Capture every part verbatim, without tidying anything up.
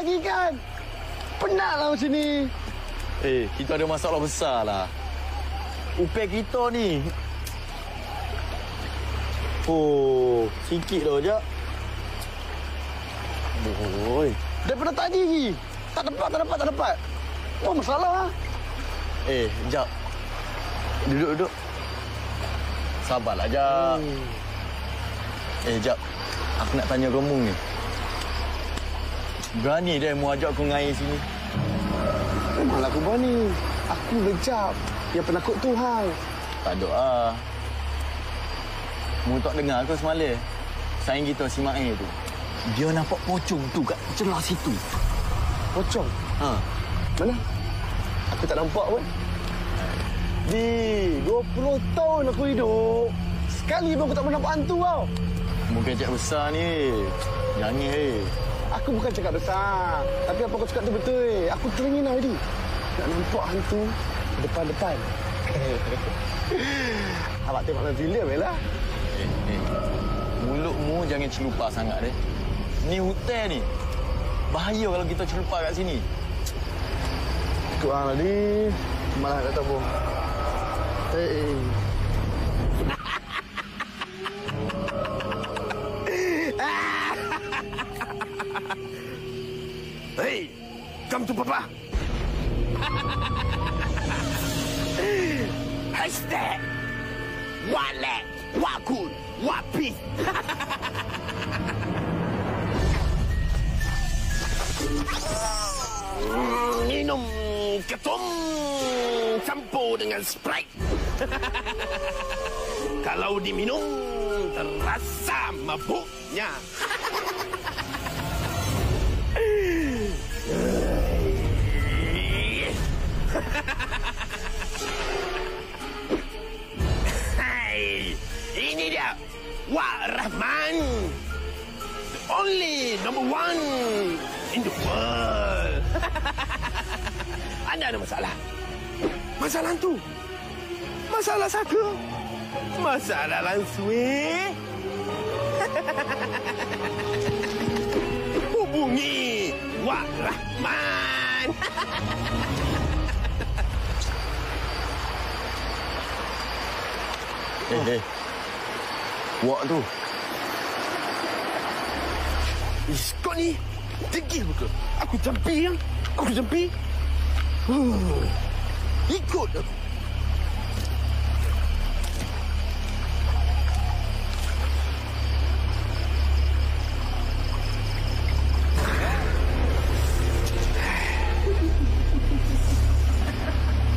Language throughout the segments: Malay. tangkap lagi ikan. Penatlah macam ni. Eh, kita ada masalah besar lah. Upah kita ni. Oh, sikit dah sekejap. Boy. Daripada tadi lagi. Tak dapat, tak dapat, tak dapat. Apa masalah? Eh, sekejap. Duduk, duduk. Sabarlah, sekejap. Hmm. Eh, sekejap. Aku nak tanya Remung ni. Berani dia mau ajak aku ngair sini. Memanglah aku berani. Aku lejap. Yang penakut Tuhan. Tak doa. Mu tak dengar ke semalam? Saing kita si Mak Air tu. Dia nampak pocong tu kat celah situ. Pocong? Ha. Mana? Aku tak nampak pun. Di dua puluh tahun aku hidup. Sekali pun aku tak pernah nampak hantu tau. Bukan cakap besar ni. Jangan eh. Aku bukan cakap besar. Tapi apa aku cakap tu betul eh. Aku teringin lah tadi. Nak nampak hantu depan-depan. Abang tengok dalam filem je lah. Eh, eh. Mulutmu jangan celupa sangat deh. Ni hutan ni. Bahaya kalau kita celupa kat sini. Tuan tadi malah tak tahu. Eh, eh. Hei, come to Papa. Hashtag, what leg, what good, what peace. Minum ketum campur dengan Sprite. Kalau diminum, terasa mabuknya. Hai, ini dia Wak Rahman, the only number one in the world. Anda ada masalah? Masalah tu? Masalah saka? Masalah langsui? Hubungi Wak Rahman. Eh, eh. Wak tu. Ish, kau ni degil betul. Aku jampi yang. Aku jampi. Uh, ikut aku.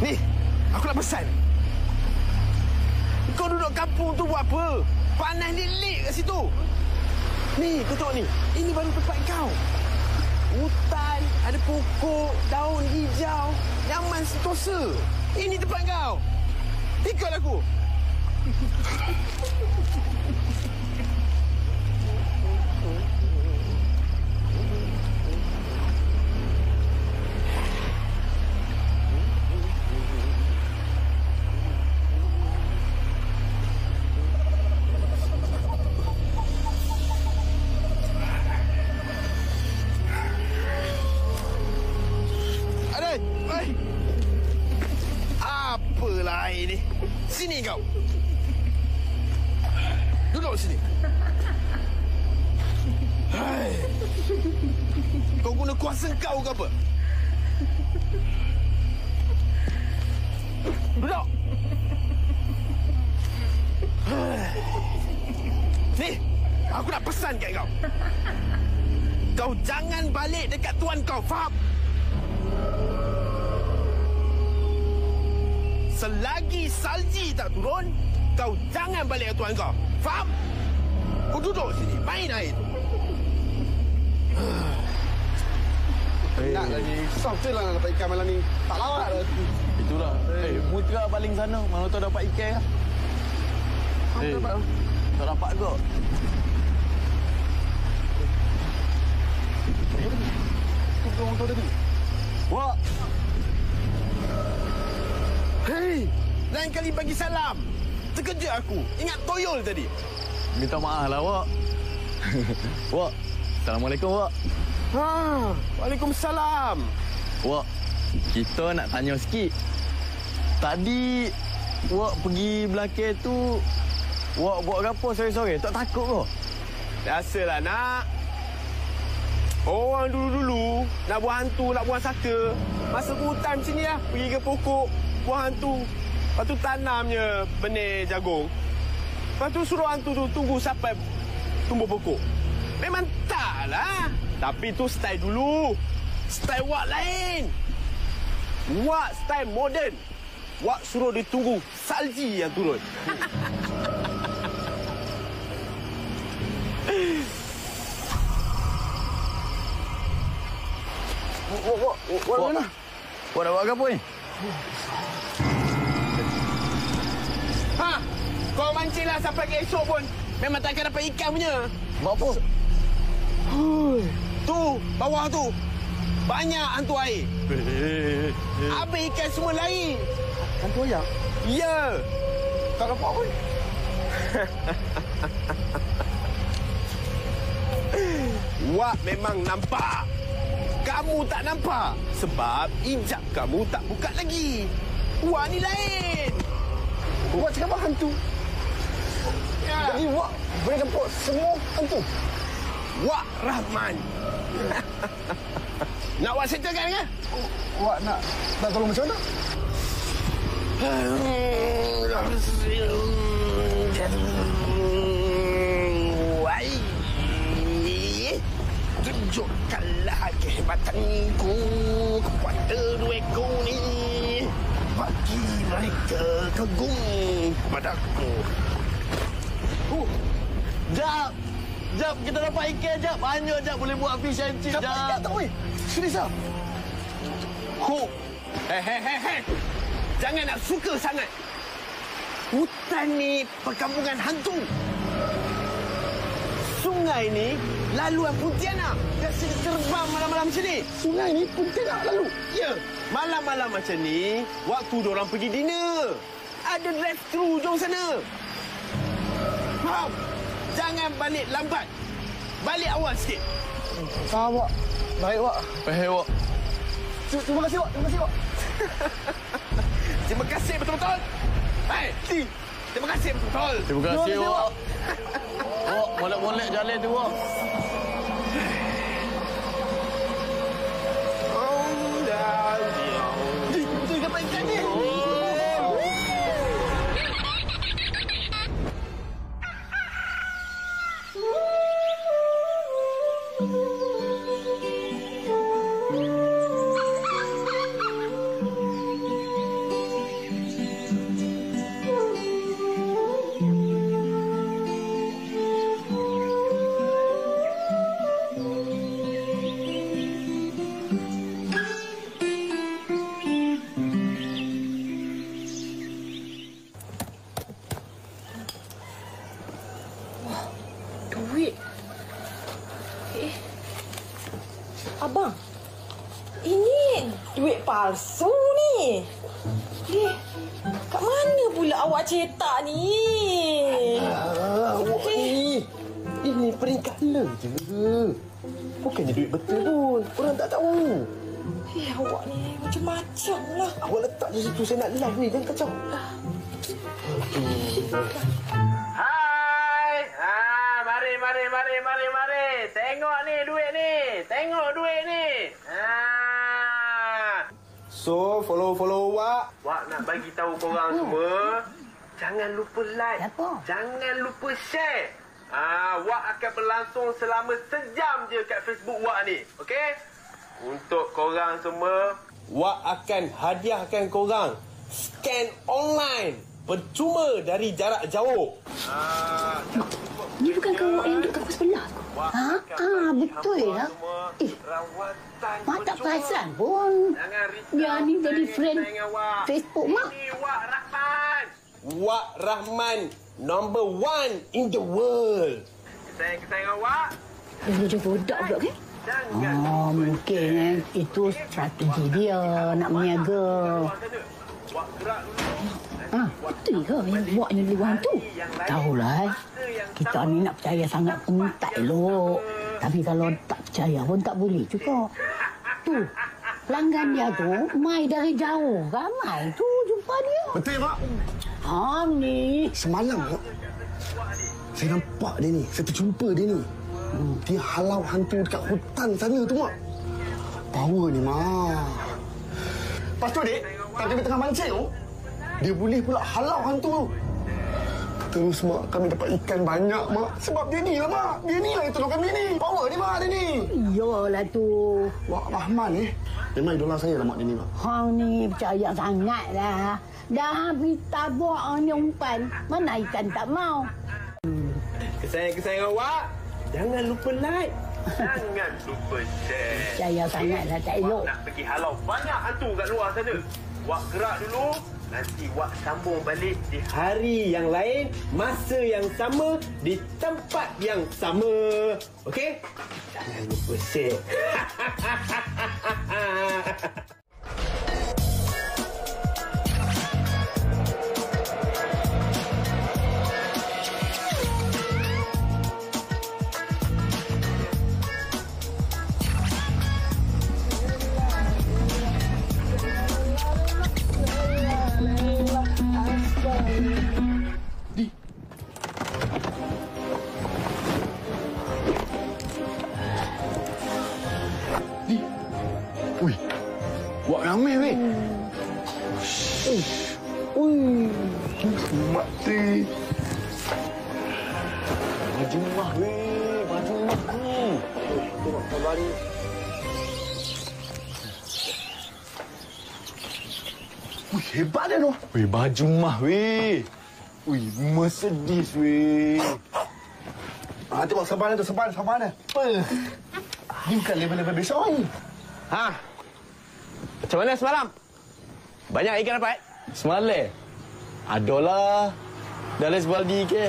Ni, aku nak pesan. Kau duduk kampung tu buat apa? Panas lilik kat situ. Ni, kau tengok ni. Ini baru tempat kau. Hutan, ada pokok, daun hijau, nyaman sentosa. Ini tempat kau. Ikut aku. Sini kau. Duduk sini. Hai. Kau guna kuasa kau ke apa? Duduk. Hai. Ni, aku nak pesan kat kau. Kau jangan balik dekat tuan kau, faham? Selagi salji tak turun, kau jangan balik ke tuan kau. Faham? Kau duduk sini, main air tu. Nak lagi. Soft je lah nak dapat ikan malam ni. Tak lawak dah. Itulah. Eh, mutra paling sana. Mana tahu dapat ikan lah. Mana dapat lah. Tak dapat kot. Kau tengok motor tadi. Wak! Hei, lain kali bagi salam. Terkejut aku. Ingat toyol tadi. Minta maaf lah, Wak. Wak, Assalamualaikum, Wak. Ha, Waalaikumsalam. Wak, kita nak tanya sikit. Tadi Wak pergi belakang tu, Wak buat apa sore-sore? Tak takut ke? Biasalah, nak. Orang dulu-dulu nak buat hantu, nak buat saka. Masuk ke hutan macam ni lah. Pergi ke pokok, buat hantu. Lepas tu tanamnya benih jagung. Lepas tu suruh hantu tu tunggu sampai tumbuh pokok. Memang tak lah. Tapi tu style dulu. Style Wak lain. Wak style moden. Wak suruh dia tunggu salji yang turun. Wak, Wak, Wak, Wak mana? Wak nak buat apa ni? Ha! Kau mancing lah sampai ke esok pun. Memang takkan dapat ikan punya. Buat apa? Hui. Tu, bawah tu. Banyak hantu air. Habis ikan semua lari. Hantu ayam? Ya. Tak dapat pun. Wak memang nampak. Kamu tak nampak sebab hijab kamu tak buka lagi. Wak ni lain. Wak cakap apa hantu? Ya. Jadi Wak boleh nampak semua hantu. Wak Rahman. Nak Wak settlekan ke? Wak nak nak tolong macam mana? Tunjukkanlah kehebatanku, kepada duitku ni. Bagi mereka kagum padaku. Oh, Jap! Jap, kita dapat ikan, Jap. Banyak, Jap. Boleh buat fish and chip, Jap. Dapat ikan tak, weh? Serius lah. Ho! Hehehehe! Jangan nak suka sangat. Hutan ni perkampungan hantu. Sungai ni laluan Pontianak. Biasa terbang malam-malam macam ni. Sungai ni Pontianak lalu? Ya. Malam-malam macam ni, waktu diorang pergi dinner. Ada drive-thru jauh sana. Faham? Jangan balik lambat. Balik awal sikit. Faham, Wak. Baik, Wak. Baik, Wak. Terima kasih, Wak. Terima kasih, Wak. Terima kasih betul-betul. Hai, Ti. Terima kasih betul-betul. Terima kasih, Wak. Wak, molek-molek jalan tu, Wak. Oh, dah. Dia dapat ikan ni. Abang, ini duit palsu ni. Eh, kat mana pula awak cetak ni? Ah, awak ni. Ini peringkat le je. Bukannya duit betul pun. Korang tak tahu. Eh, awak ni macam-macam lah. Awak letak di situ, saya nak live ni. Jangan kacau. Hai. Ha, mari, mari, mari, mari, mari. Tengok ni duit ni. Tengok duit ni. Ah. So, follow follow Wak. Wak nak bagi tahu korang semua, jangan lupa like. Apa? Jangan lupa share. Ah, Wak akan berlangsung selama sejam je kat Facebook Wak ni. Okey? Untuk korang semua, Wak akan hadiahkan korang scan online percuma dari jarak jauh. Ah. Ni bukan kau yang duduk kampung sebelah tu? Ha? Ah, betul lah. Eh, Mak tak perasan pun. Dia ni jadi friend Facebook Mak. Wak Rahman. Wak Rahman, number one in the world. Kesayangan-kesayangan Wak. Dia bodak pula kan? Oh, mungkin eh. Itu strategi dia nak meniaga. Ah, betul ke yang Wak ni boleh buat hantu? Tahulah eh. Kita ni nak percaya sangat pun tak elok. Tapi kalau tak percaya pun tak boleh juga. Tu, pelanggan dia tu, mai dari jauh. Ramai tu jumpa dia. Betul, Pak? Faham ni. Semalam, Pak, saya nampak dia ni. Saya terjumpa dia ni. Hmm. Dia halau hantu dekat hutan sana tu, Mak. Power ni, Mak. Lepas tu, Dik, tak kami tengah mancing tu, dia boleh pula halau hantu tu. Terus, Mak, kami dapat ikan banyak, Mak. Sebab dia ni lah, Mak. Dia ni lah yang tolong kami ni. Power ni, Mak, dia ni. Iyalah tu. Wak Rahman ni, eh, memang idola saya lah, Mak, dia ni, Mak. Kau ni percaya sangat lah. Dah habis tabur ni umpan. Mana ikan tak mau. Hmm. Kesayangan-kesayangan Wak, jangan lupa like. Jangan lupa share. Percaya sangat lah, tak elok. Wak nak pergi halau banyak hantu kat luar sana. Wak gerak dulu. Nanti Wak sambung balik di hari yang lain, masa yang sama, di tempat yang sama. Okey? Jangan lupa share. Ramai, weh. Uish. Uish. Mati. Baju emak, weh. Baju emak ni. Itu nak kabari. Uish, hebat dia, noh. Weh, baju emak, weh. Uish, Mercedes, weh. Ah, tengok sabar dia tu, sabar, sabar dia. Apa? Ini bukan level-level besok ni. Ha? Macam mana semalam? Banyak ikan dapat? Semalam? Adalah. Dalam sebaldi ke?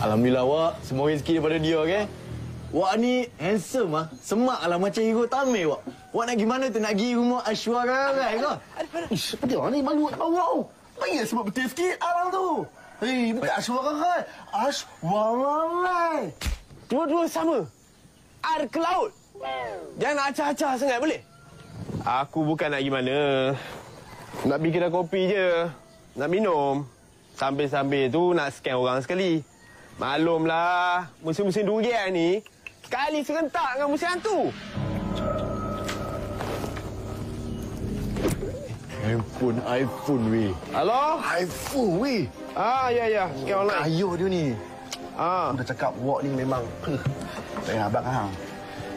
Alhamdulillah, Wak. Semua rezeki daripada dia, ke? Wak ni handsome, ah. Semak lah macam hero tamir, Wak. Wak nak pergi mana tu? Nak pergi rumah Ashwara, kan? Ish, apa dia orang ni? Malu nak bawa, tau. Banyak sebab betul sikit alam tu. Hei, bukan Ashwara, kan? Ashwara, kan? Dua-dua sama. Air ke laut. Jangan acah-acah sangat, boleh? Aku bukan nak pergi mana. Nak pergi kedai kopi je. Nak minum. Sambil-sambil tu nak scan orang sekali. Maklumlah, musim-musim durian ni sekali serentak dengan musim hantu. iPhone, iPhone weh. Halo? iPhone weh. Ah, ya, ya. Scan online. Kayu dia ni. Ah. Aku dah cakap Wak ni memang. Saya abang hang.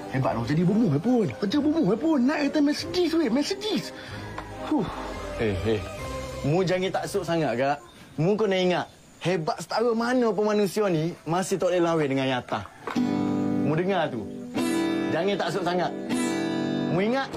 Hebat dong, jadi bumbu pun. Kerja bumbu pun. Naik kereta Mercedes, weh. Mercedes. Huh. Eh, eh. Mu jangan tak sok sangat, Kak. Mu kena ingat, hebat setara mana pun manusia ni, masih tak boleh lawan dengan yang atas. Mu dengar tu. Jangan tak sok sangat. Mu ingat.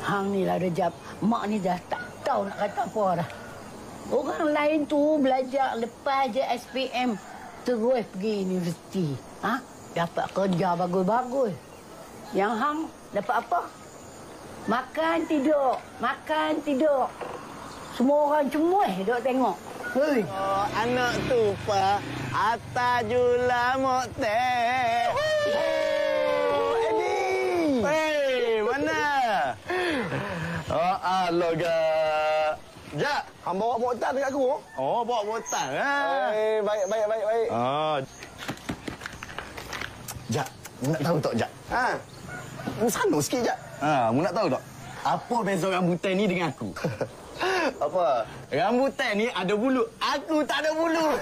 Hang ni lah, Rejab. Mak ni dah tak tahu nak kata apa dah. Orang lain tu belajar lepas je S P M. Terus pergi universiti. Ha? Dapat kerja bagus-bagus. Yang hang dapat apa? Makan, tidur. Makan, tidur. Semua orang cemuih duk tengok. Hei. Oh, anak tu, Pak. Atajula Mokteh. Oh, Allah gak. Jak, hang bawa botan dekat aku. Oh, bawa botan ah. Eh, baik baik baik baik. Ah. Jak, nak tahu tak Jak? Ha. Mu sano sikit Jak. Ha, mu nak tahu tak? Apa beza rambutan ni dengan aku? Apa? Rambutan ni ada bulu. Aku tak ada bulu.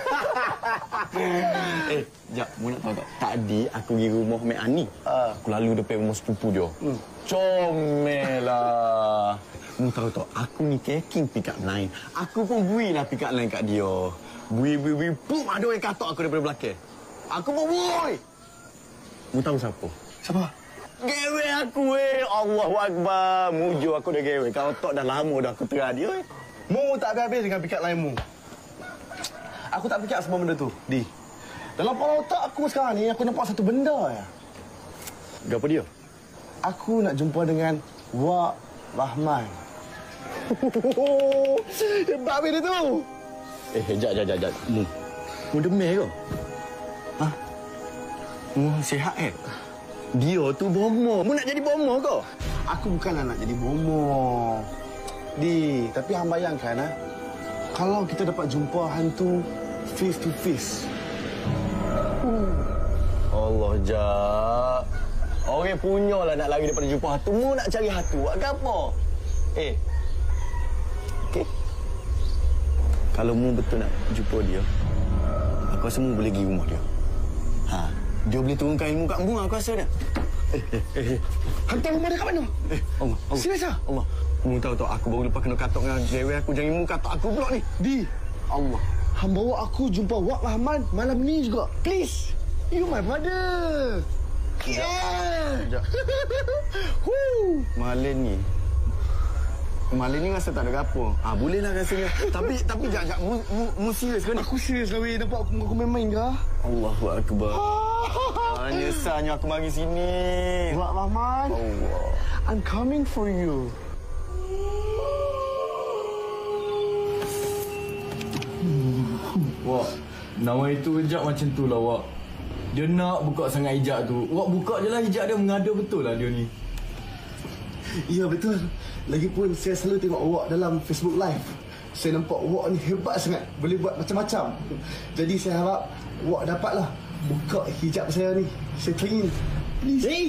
Eh, jap. Mu nak tahu tak? Tadi aku pergi rumah Mek Ani. Uh. Aku lalu depan rumah sepupu dia. Hmm. Comelah. Mu tahu tak? Aku ni keking pick up line. Aku pun builah pick up line kat dia. Bui-bui-bui. Pum! Ada orang katak aku daripada belakang. Aku pun bui. Mu tahu siapa? Siapa? Gewe aku eh. Allahu Akbar. Muju aku dah gewe. Kau tak dah lama dah aku terah dia eh. Mu tak habis-habis dengan pikat lain mu. Aku tak fikir semua benda tu. Di. Dalam kepala otak aku sekarang ni, aku nampak satu benda ya. Apa dia? Aku nak jumpa dengan Wak Rahman. Hebat habis dia tu. Eh, jap, jap, jap. Mu. Mu demik ke? Ha? Mu sihat eh? Dia tu bomo. Mu nak jadi bomo ke? Aku bukanlah nak jadi bomo. Di, tapi hang bayangkan ah. Kalau kita dapat jumpa hantu face to face. Uh. Allah jak. Orang punyalah nak lari daripada jumpa hantu. Mu nak cari hantu buat apa? Eh. Okey. Kalau mu betul nak jumpa dia, aku rasa mu boleh pergi rumah dia. Ha. Dia boleh turunkan ilmu kat mu, aku rasa dah. Eh, eh, eh. Hantar rumah dia kat mana? Eh, Allah. Allah. Serius ah? Allah. Mu tahu tak, aku baru lepas kena katak dengan dewe aku. Jangan mu katak aku pula ni. Di. Allah. Hang bawa aku jumpa Wak Rahman malam ni juga. Please. You my brother. Yeah. Sekejap. Hu. Malam ni. Malam ni rasa tak ada gapo. Ah, bolehlah rasanya. tapi tapi jap jap mu mu, mu serius ke ni? Aku serius lah weh. Nampak aku aku main-main ke? Allahu Akbar. Nyesanya aku mari sini. Wak Rahman. Allah. I'm coming for you. Wak, nama itu hijab macam tu lah Wak. Dia nak buka sangat hijab tu. Wak buka je lah hijab dia, mengada betul lah dia ni. Ya betul. Lagipun saya selalu tengok Wak dalam Facebook Live. Saya nampak Wak ni hebat sangat. Boleh buat macam-macam. Jadi saya harap Wak dapatlah buka hijab saya ni. Saya teringin. Please. Hey!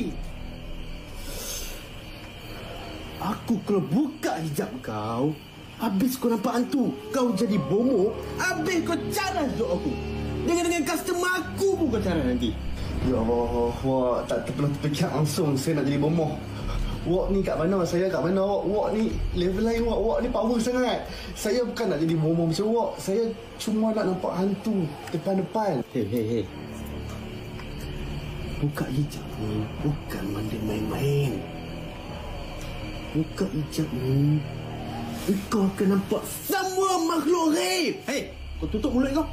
Aku kalau buka hijab kau, habis kau nampak hantu, kau jadi bomo, habis kau cara jodoh aku. Dengan-dengan customer aku pun kau cara nanti. Ya Allah, Wak tak terpenuh terpikir langsung saya nak jadi bomo. Wak ni kat mana, saya kat mana Wak. Wak ni level lain Wak, Wak ni power sangat. Saya bukan nak jadi bomo macam Wak, saya cuma nak nampak hantu depan-depan. Hei, hei, hei. Buka hijab ni bukan mandi main-main. Buka hijab ni, kau akan nampak semua makhluk gaib. Hei, kau tutup mulut kau.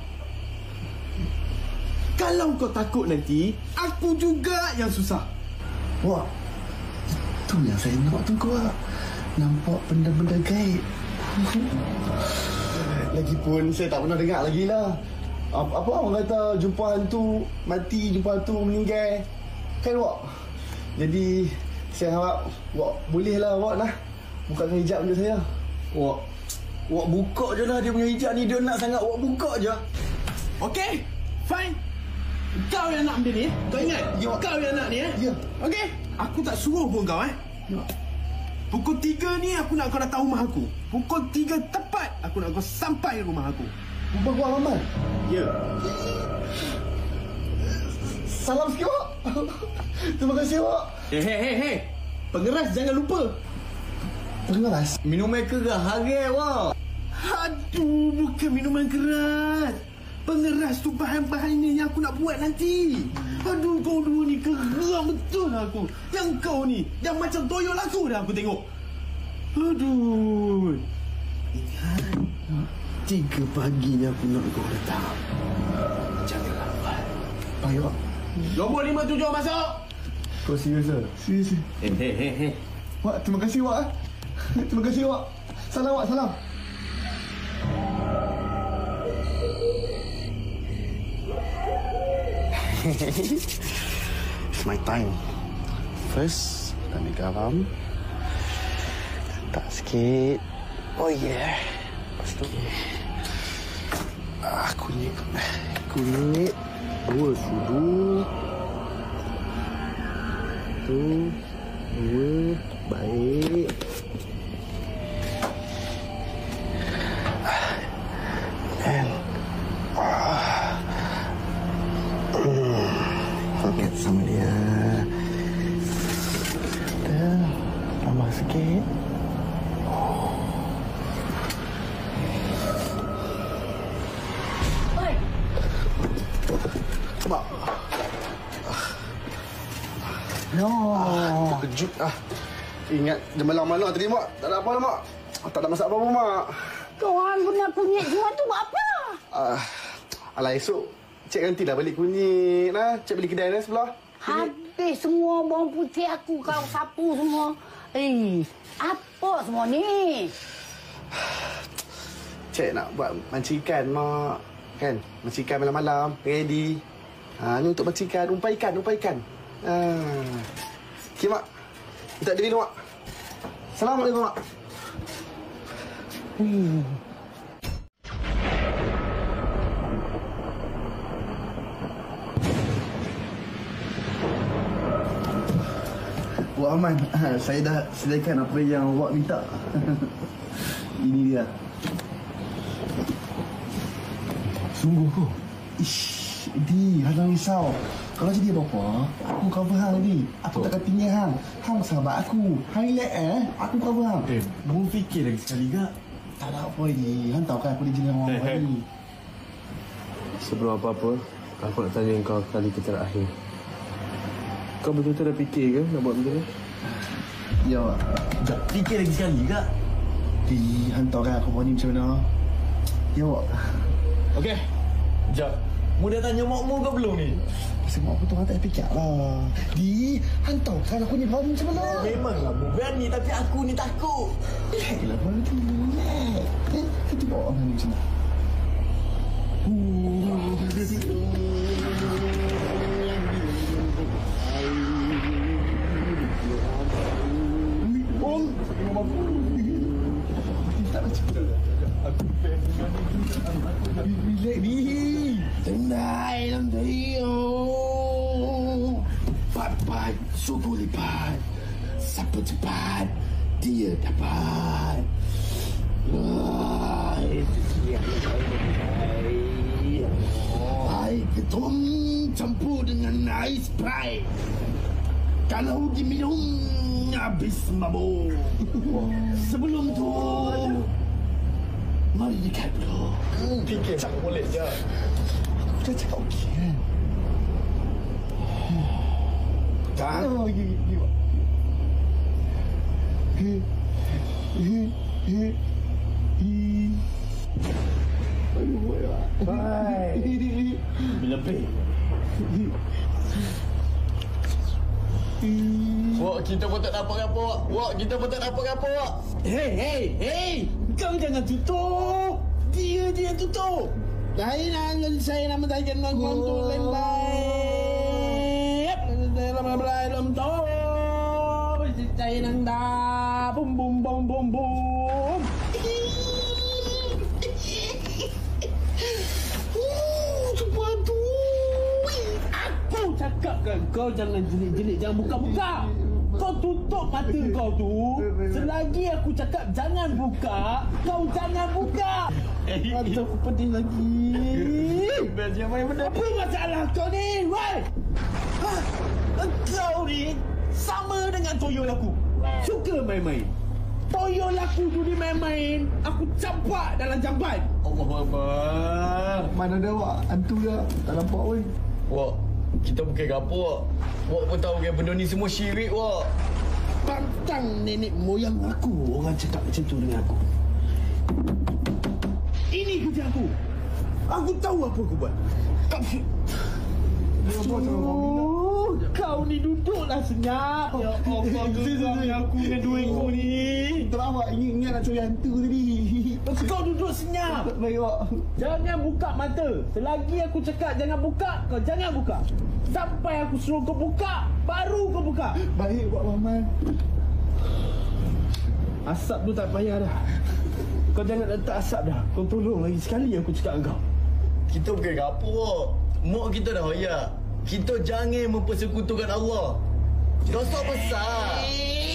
Kalau kau takut nanti, aku juga yang susah. Wah, itu yang saya nak tu kau. Nampak benda-benda gaib. Lagipun saya tak pernah dengar lagi lah. Apa orang kata jumpa hantu mati, jumpa hantu meninggal. Kan Wak? Jadi, saya harap Wak bolehlah Wak lah bukakan hijab benda saya. Wak, Wak buka je lah dia punya hijab ni. Dia nak sangat Wak buka je. Okey, fine. Kau yang nak benda ni, kau ingat? Ya, kau yang nak ni eh? Ya. Okey, aku tak suruh pun kau eh? Ya. Pukul tiga ni aku nak kau datang rumah aku. Pukul tiga tepat aku nak kau sampai rumah aku. Rumah Wak Rahman? Ya. Salam sikit Wak. Terima kasih Wak. Hei, hei, hei, hei. Pengeras jangan lupa. Pengeras? Minuman keras harga, Wak. Aduh, bukan minuman keras. Pengeras tu bahan-bahan ni yang aku nak buat nanti. Aduh, kau dua ni keras betul aku. Yang kau ni, yang macam toyol aku dah aku tengok. Aduh. Ingat, tiga pagi ni aku nak kau datang. Jangan lambat. Baik, Wak. Nombor lima tujuh masuk. Kau serius ke? Serius. Hei, hei, hei, hei. Wak, terima kasih, Wak. Terima kasih, Wak. Salam, Wak. Salam. It's my time. First, kita ambil garam. letak sikit. Oh yeah. Lepas tu ah, kunyit. Kunyit dua sudu. Tu dua. Baik. And forget sama dia. Kita tambah sikit. Cepat. No. Ah, terkejut ah. Ingat malam-malam nak tadi, Mak. Tak ada apa, Mak. Tak ada masak apa-apa, Mak. Kau orang guna kunyit jual tu buat apa? Uh, alah, esok Cik nantilah balik kunyit. Nah. Cik beli kedai dah sebelah. Habis semua bawang putih aku. Kau sapu semua. Eh, apa semua ni? Cik nak buat mancikan, Mak. Kan? Mancikan malam-malam. Ready. Ha, ni untuk mancikan. Umpai ikan, umpai ikan. Ha. Okey, Mak. Minta diri tu, Mak. Assalamualaikum, Mak. Hmm. Wak Rahman, saya dah sediakan apa yang Wak minta. Ini dia. Sungguh tu. Ish, di halang risau. Kalau jadi apa-apa, aku cover hang tadi. Aku takkan tinggal hang. Hang sahabat aku. Hang relax eh. Aku cover hang. Eh, belum fikir lagi sekali gak. Tak ada apa ni. Hang tahu kan aku jenis orang ni. Sebelum apa-apa, aku nak tanya kau kali terakhir. Kau betul-betul dah fikir ke nak buat benda ni? Ya, Wak. Sekejap. Fikir lagi sekali gak. Di, hang tahu kan aku buat ni macam mana. Ya, Wak. Okey. Sekejap. Mu dah tanya mak mu ke belum ni? Pasal mak aku tu orang tak fikir lah. Di, hantar kan aku ni berani macam mana? Memanglah mu berani tapi aku ni takut. Relaxlah baru tu, relax. Eh, kita bawa orang ni macam mana? Oh, tak macam mana? Aku berani berani. Relax ni. Tendai dalam dia. Papat, subuh lipat. Siapa cepat, dia dapat. Wah, itu dia. Air ketum campur dengan air Sprite. Kalau diminum, habis mabuk. Sebelum tu, mari dekat dulu. Fikir tak boleh je. Dah cakap okey kan? Tak? Gini, gini, Wak. Hei, hei, hei, hei. Aduh, Wak. Baik. Lebih-lebih. Wak, kita pun tak dapat apa-apa, Wak. Wak, kita pun tak dapat apa-apa, Wak. Hei, hei, hei. Kau jangan tutup. Dia, dia tutup. Lain angin saya nama saya nak bantu lain lain. Dalam dalam tahu saya nak dah bum bum bum bum bum. Oh, semua tu. Aku cakapkan kau jangan jelik-jelik, jangan buka-buka. Kau tutup mata kau tu. Selagi aku cakap jangan buka, kau jangan buka. Mata aku pedih lagi. Apa masalah kau ni? Why? Ha? Kau ni sama dengan toyol aku. Suka main-main. Toyol aku tu dia main-main. Aku campak dalam jamban. Allah Allah. Mana dah, Wak? Hantu dah. Tak nampak pun. Wak, kita bukan kapur, Wak. Wak pun tahu kan benda ni semua syirik, Wak. Pantang nenek moyang aku orang cakap macam tu dengan aku. Ini kerja aku. Aku tahu apa aku buat. Oh, kau ni duduklah senyap. Ya Allah, geramnya aku dengan duit kau ni. Betul, Wak. Ingat nak curi hantu tadi. Kau duduk senyap. Baik, Wak. Jangan buka mata. Selagi aku cakap jangan buka, kau jangan buka. Sampai aku suruh kau buka, baru kau buka. Baik, Wak Rahman. Asap tu tak payah dah. Kau jangan letak asap dah. Kau tolong lagi sekali aku cakap kau. Kita bukan kapur. Mak kita dah hoyak. Kita jangan mempersekutukan Allah. Dosa besar.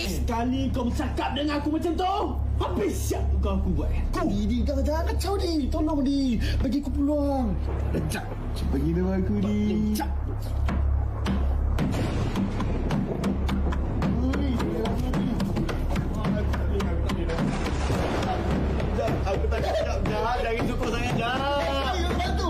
Sekali kau bercakap dengan aku macam tu, habis siap kau aku buat. Kau ni kau jangan kacau ni. Tolong ni. Bagi aku peluang. Lecak. Bagi nama aku ni. Lecak. Aku tak cakap jahat. Jangan cukup sangat jahat. Ayo bantu.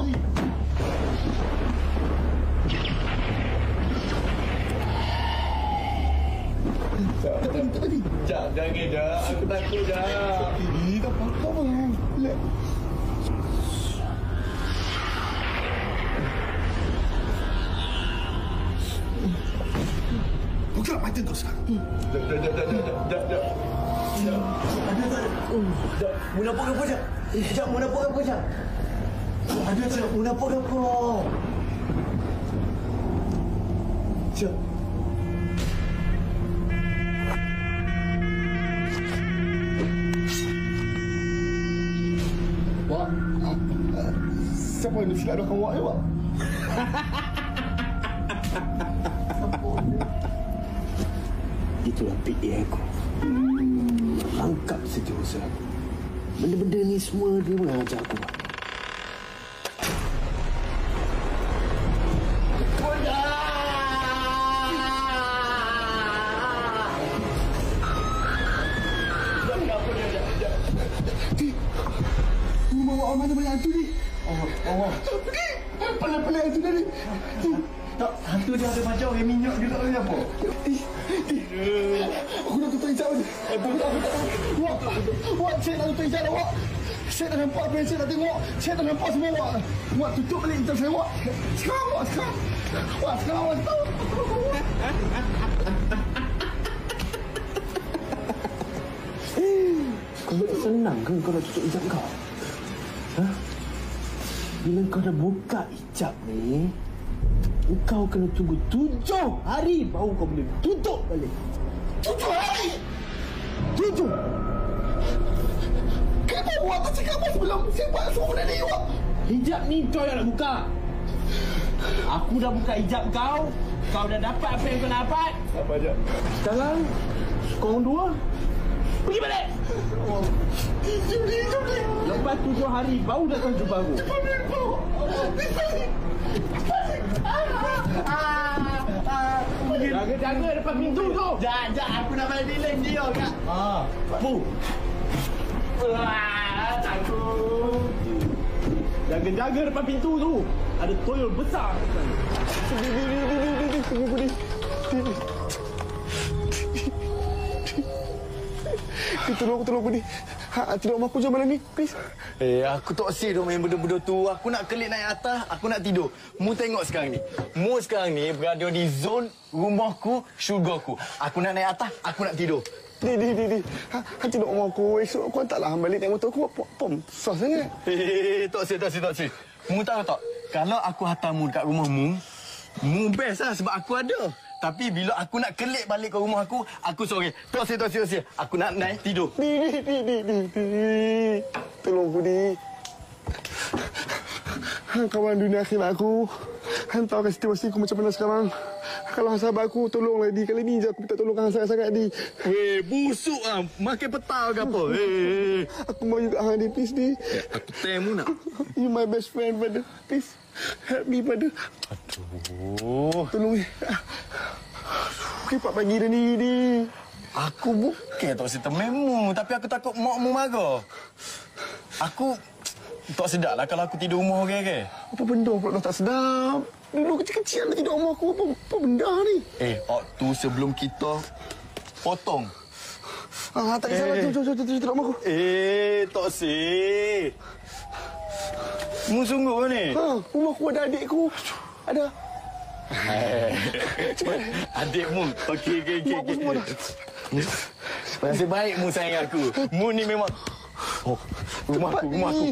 Tepi, tepi. Jangan, jangan jahat. Aku takut jahat. Ini tak apa-apa. Lep. Buka mata kau sekarang. Jap, jap, jap, jap, jap, jap. Jap. Ada tak? Jap. Munapuk-napuk jap. Jap, munapuk-napuk jap. Ada tak? Munapuk-napuk. Jap. Wak. Siapa yang silap doakan Wak ni, Wak? Itulah P A aku. Langkap setiausaha aku. Benda-benda ni semua dia mengajar aku. Rumah Wak mana banyak hantu ni? Awak. Pelan-pelan hantu tadi. Tak, hantu dia ada macam yang minyak dia tak boleh apa. Aku dah tutup hijab ni. Aku tak Wak, Wak, saya dah tutup hijab dah, Wak. Saya dah nampak apa yang saya dah tengok. Saya dah nampak semua, Wak. Wak, tutup balik hijab saya, Wak. Sekarang, Wak, sekarang. Wak, sekarang, Wak, tahu. Kau tak senang ke kau dah tutup hijab kau? Ha? Bila kau dah buka hijab ni, kau kena tunggu tujuh hari baru kau boleh tutup balik. Tujuh hari? Tujuh? Kenapa Wak tak cakap apa sebelum saya buat semua benda ni, Wak? Hijab ni kau yang nak buka. Aku dah buka hijab kau. Kau dah dapat apa yang kau nak dapat. Apa hijab? Sekarang, korang dua, pergi balik. Oh. Hijab ni, hijab ni. Lepas tujuh hari baru datang jumpa aku. Cepat balik, Pak. Bisa ni. Jaga-jaga depan pintu tu. Jangan-jangan aku nak balik nilai dia, Kak. Haa. Pu. Wah, takut. Jaga-jaga depan pintu tu. Ada toyol besar. Tolong, tolong aku ni. Ha, tidur rumah aku jam malam ni, please. Eh, aku toksik dong main benda-benda tu. Aku nak kelip naik atas, aku nak tidur. Mu tengok sekarang ni. Mu sekarang ni berada di zon rumahku, syurgaku. Aku nak naik atas, aku nak tidur. Di, di, di, di. Ha, ha tidur rumah aku. Esok aku hantarlah balik naik motor aku. Pom, sos sangat. Eh, toksik, toksik, toksik. Mu tahu tak? Kalau aku hantar mu dekat rumah mu, mu best lah sebab aku ada. Tapi bila aku nak kelip balik ke rumah aku, aku sorang. Tosir, tosir, tosir. Aku nak naik tidur. Di, di, di, di, di, di. Tolong aku, Di. Kawan dunia akhirat aku. Han tahu kan situasi aku macam mana sekarang. Kalau sahabat aku, tolonglah, Di. Kali ni je aku minta tolong sangat-sangat, Di. Weh, busuk lah. Makan petang ke apa? Hei. Aku mau juga hang, Di. Please, Di. Ya, aku temu nak. You my best friend, brother. Please. Help me, brother. Aduh. Tolong, Di. Kepak pagi dah ni, Di. Aku bukan tak sedar memu, tapi aku takut makmu marah. Aku tak sedarlah kalau aku tidur rumah orang, okay, okay? Apa benda pula dah tak sedap? Dulu kecil-kecil nak tidur rumah aku. Apa, apa benda ni? Eh, waktu sebelum kita potong. Ah, tak kisahlah. Eh. Jom, jom, jom, jom, tidur rumah aku. Eh, tak sih. Mu sungguh ke ni? Ha, rumah aku ada adikku. Ada. Cepat. Adikmu. Okey, okey, okey. Mu aku semua dah. Nasib baik mu sayang aku. Mu ni memang... Oh, rumah aku, rumah aku.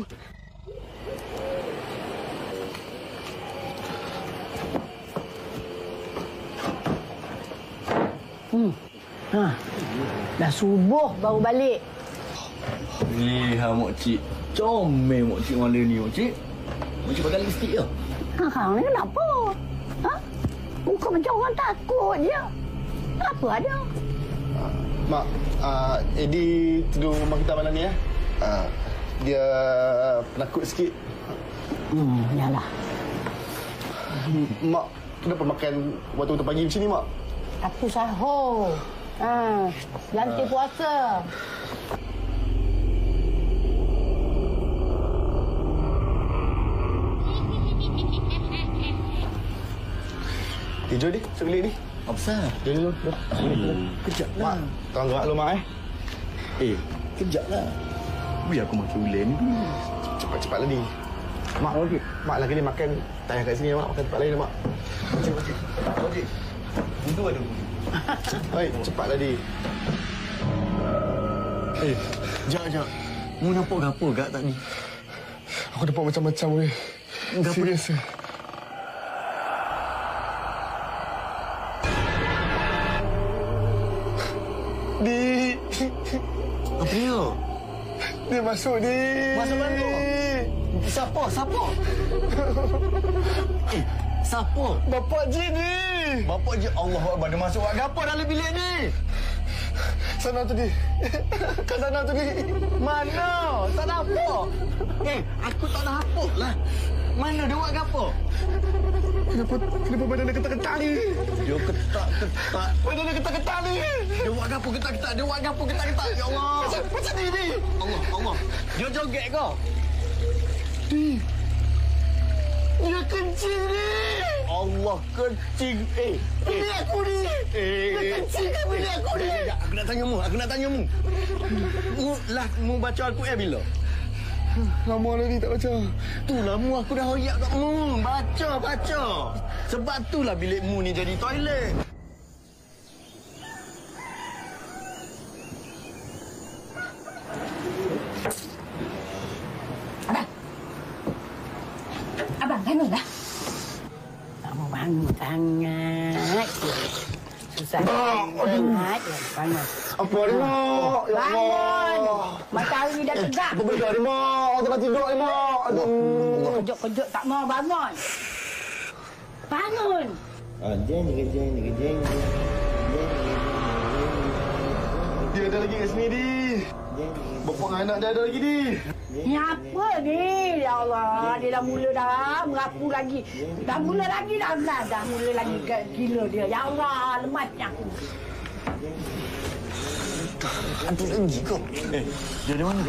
Hmm. Ha. Dah subuh baru balik. Lihat makcik. Comel makcik malam ni, makcik. Makcik pakai lipstick ke? Sekarang ni kenapa? Ha? Muka macam orang takut je. Apa ada? Uh, mak, uh, Eddie tidur rumah kita malam ni ya. Uh, dia penakut sikit. Hmm, yalah. Mak, kenapa makan waktu-waktu pagi macam ni, mak? Aku sahur. Ha, ganti puasa. Tidur ni, masuk bilik ni. Apa pasal? Jom dulu. Kejap lah. Mak, tolong gerak dulu, mak eh. Eh, kejap lah. Biar aku makan ulen ni dulu. Cepat-cepat lagi. Mak, okay. Mak lagi ni makan. Tanya kat sini, mak. Makan tempat lain, mak. Macam macam. Okey. Untuk ada. Baik, cepat tadi. Eh, jap, jap. Mu nampak gapo gak tadi? Aku nampak macam-macam weh. Gapo biasa. Di. Apa dia? Dia masuk di. Masuk bantu. Siapa? Siapa? Eh, siapa? Bapak Ji ni. Bapak Ji, Allah Akbar, dia masuk buat gapo dalam bilik ni? Sana tu, Di. Kat sana tu, Di. Mana? Tak nampak. Eh, aku tak nampak lah. Mana dia buat gapo? Kenapa, kenapa badan dia ketak-ketak ni? Dia ketak-ketak. Badan dia ketak-ketak ni. Dia buat gapo ketak-ketak? Dia buat gapo ketak-ketak? Ya Allah. Macam, macam ni, Di. Allah, Allah. Dia joget kau. Di. Dia kencing ni. Allah, kencing. Eh, eh. Bilik aku ni. Eh, dia kencing kat bilik aku ni. Aku nak tanya mu, aku nak tanya mu. Mu lah, mu baca Al-Quran bila? Lama dah ni tak baca. Itulah mu, aku dah hoyak kat mu. Baca, baca. Sebab itulah bilik mu ni jadi toilet. Bangunlah. Tak mau bangun sangat. Susah sangat. Bangun. Apa ni, Mak? Bangun. Matahari dah tegak. Apa benda ni, Mak? Tengah tidur ni, Mak. Kejut-kejut tak mau bangun. Bangun. Jeng, jeng, jeng, jeng. Dia ada lagi kat sini, Di. Bapak dengan anak dia ada lagi, Di. Ni apa ni? Ya Allah, dia dah mula dah merapu lagi. Dah mula lagi dah, dah, dah mula lagi gila dia. Ya Allah, lemasnya aku. Hantu lagi kau. Eh, dia ada mana?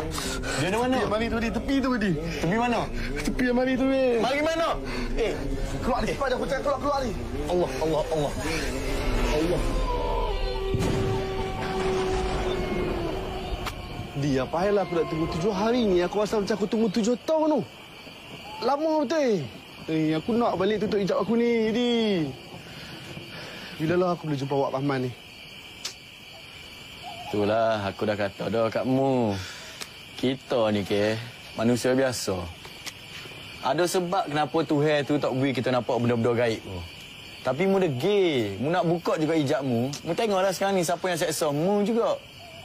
Dia ada mana? Mari tu, Di. Tepi tu, Di. Tepi mana? Tepi yang mari tu, eh. Mari mana? Eh, keluar ni. Cepat dah, aku cakap keluar-keluar ni. Allah, Allah, Allah. Allah. Dia payahlah aku nak tunggu tujuh hari ni. Aku rasa macam aku tunggu tujuh tahun tu. Lama betul. Eh, aku nak balik tutup hijab aku ni, Di. Bilalah aku boleh jumpa Wak Rahman ni? Itulah aku dah kata dah kat mu. Kita ni ke manusia biasa. Ada sebab kenapa Tuhan tu tak beri kita nampak benda-benda gaib tu. Tapi mu degil. Mu nak buka juga hijab mu. Mu tengoklah sekarang ni siapa yang seksa mu juga.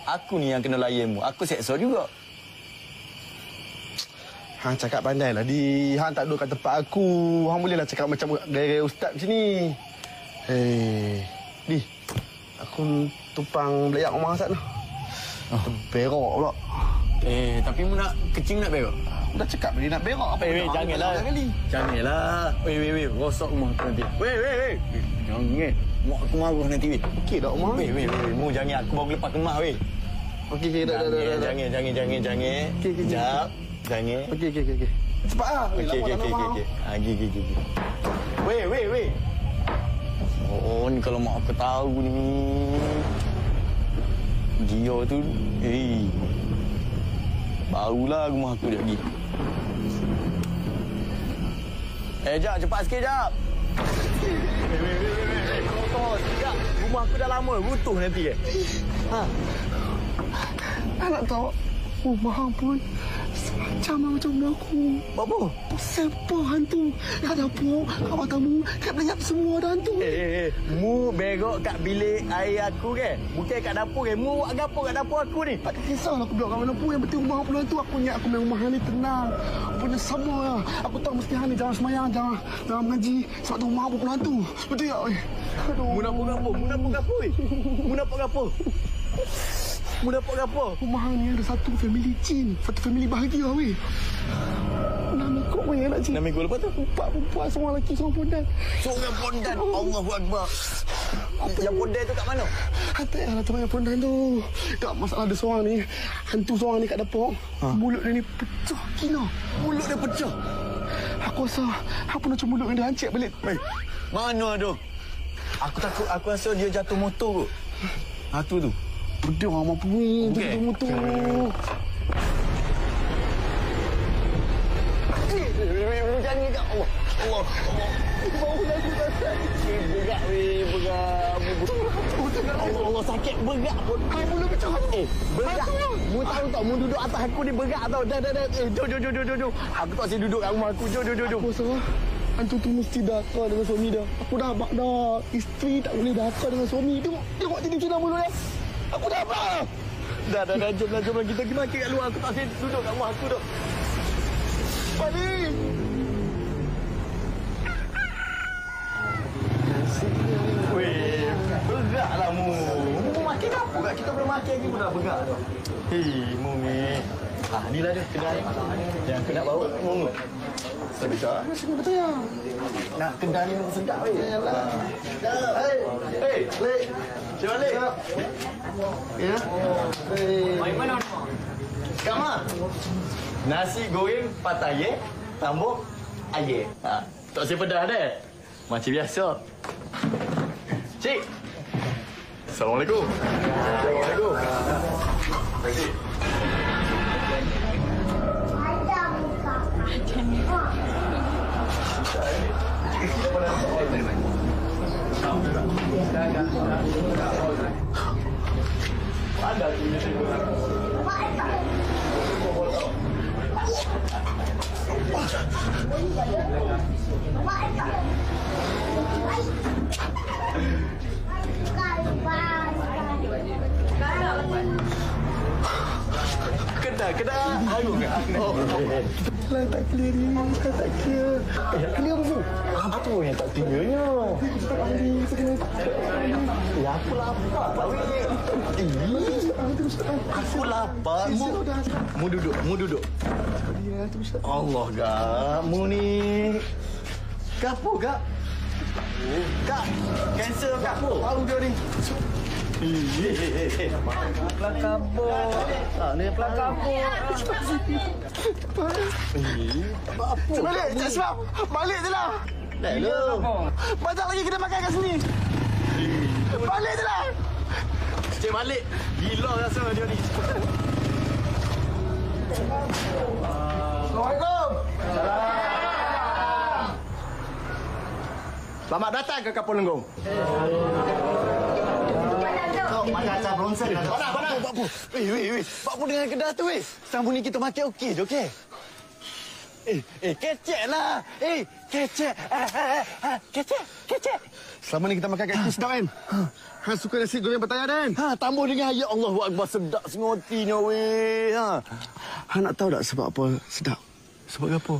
Aku ni yang kena layan mu. Aku seksa juga. Hang cakap pandailah, Di. Hang tak duduk kat tempat aku. Hang bolehlah cakap macam gaya-gaya ustaz macam ni. Hei. Di. Aku tumpang belayak rumah Ustaz tu. Oh. Terberak pula. Eh, tapi mu nak kencing nak berak? Aku dah cakap dia nak berak. Apa weh, janganlah. Janganlah. Weh, weh, weh. Rosak rumah aku nanti. Weh, weh, weh. Jangan. Mak aku marah nanti, weh. Okey tak, Mak? Weh, weh, weh. Mu jangan. Aku baru lepas kemah, weh. Okey, okey, dah, dah, dah. Jangan, jangan, jangan, jangan. Okey, okey. Sekejap. Jangan. Okey, okey, okey. Cepat lah. Okey, okey, okey, okey. Okey, okey, okey. Weh, weh, weh. Oh, ni kalau mak aku tahu ni. Dia tu, eh. Barulah rumah aku dia pergi. Eh, jap. Cepat sikit, jap. Weh, weh, weh, weh. Sekejap, rumah aku dah lama, runtuh nanti ke? Ha? Anak tahu, rumah pun Macam macam aku. Apa? Sepa hantu. Kat dapur, kat bawah tamu, kat penyap semua ada hantu. Eh, eh, eh. Mu berok kat bilik air aku kan? Bukan kat dapur kan? Mu buat gapo kat dapur aku ni? Tak kisahlah aku blok kat mana pun. Yang penting rumah aku tu aku ingat aku main rumah ni tenang. Aku punya semua lah. Aku tahu mesti hal ni jangan semayang, jangan, jangan mengaji. Sebab tu rumah aku pun hantu. Betul tak? Aduh. Mu nampak gapo? Mu nampak gapo? Mu nampak gapo? Mu nampak apa? Rumah ni ada satu family jin. Satu family bahagia, weh. Nama ikut pun yang nak jin. Nama ikut lepas tu? Empat perempuan, seorang lelaki, seorang pondan. Seorang pondan? Oh. Allahu Akbar. Apa yang pondan tu kat mana? Hantar lah teman yang pondan tu. Tak masalah ada seorang ni. Hantu seorang ni kat dapur. Ha? Mulut dia ni pecah, Kino. Mulut dia pecah. Aku rasa, aku nak cuma mulut dia hancit balik. Weh, mana tu? Aku takut, aku rasa dia jatuh motor kot. Hantu tu? Berdua orang mampu ni, betul-betul. Jangan ni kat Allah. Allah, Allah. Baru lagi tak sakit. Begak weh, begak. Allah, Allah sakit begak pun. Hai mula pecah. Eh, begak. Mu tahu tak, mu duduk atas aku ni begak tau. Dah, dah, dah. Eh, jom, jom, jom, jom, jom. Aku tak asyik duduk kat rumah aku. Jom, jom, jom, jom. Aku serah. Hantu tu mesti dakar dengan suami dah. Aku dah abak dah. Isteri tak boleh dakar dengan suami. Tengok, tengok jadi cina mulut dah. Aku dah apa? Dah, dah, dah. Jom, dah, jom. Kita pergi makan kat luar. Aku tak asyik duduk kat rumah aku dah. Balik! Weh, begaklah mu. Mu makan apa kat? Kita belum makan lagi pun dah begak tu. Hei, mu ni. Ah, inilah dia kedai yang aku nak bawa mu. Sedap. Betul ya. Nak kedai ni sedap weh. Yalah. Hei, hei, leh. Cepat leh. Ya. Mai mana nak? Kamar. Nasi goreng Pattaya, tambuk air. Ha, tak siapa dah dah. Macam biasa. Cik. Assalamualaikum. Assalamualaikum. Pakcik. Ada buka. Ada buka. Ada Kedah, kedah. Ayo ke? Oh, lah tak clear ni, tak clear. Clear tu. Apa yang tak clearnya? Ya, aku lapar. Aku lapar. Mu duduk, mu duduk. Allah, gak. Mu ni. Kapur, gak? Kak, kanser kapur. Tahu dia ni. Hehehe. Pelan kapur. Ah, ni pelan kapur. Apa? Balik, cak sebab. Balik je lah. Hello. Banyak lagi kena makan kat sini. Balik je lah. Cik balik. Gila rasa dia ni. Assalamualaikum. Salam. Selamat datang ke Kapur Lenggung. Mana asal bronsen dah. Mana, mana? Pak Pu. Weh, weh, weh. Pak Pu dengan kedah tu, weh. Sambung ni kita makan okey je, okey? Eh, eh, keceklah. Eh, kecek. Ah, ah, ah. Kecek, kecek. Selama ni kita makan kat sini sedap kan? Ha. Ha, suka nasi goreng Pattaya kan? Ha, tambah dengan ya Allahu Akbar sedap sengotinya weh. Ha. Ha, nak tahu tak sebab apa sedap? Sebab apa?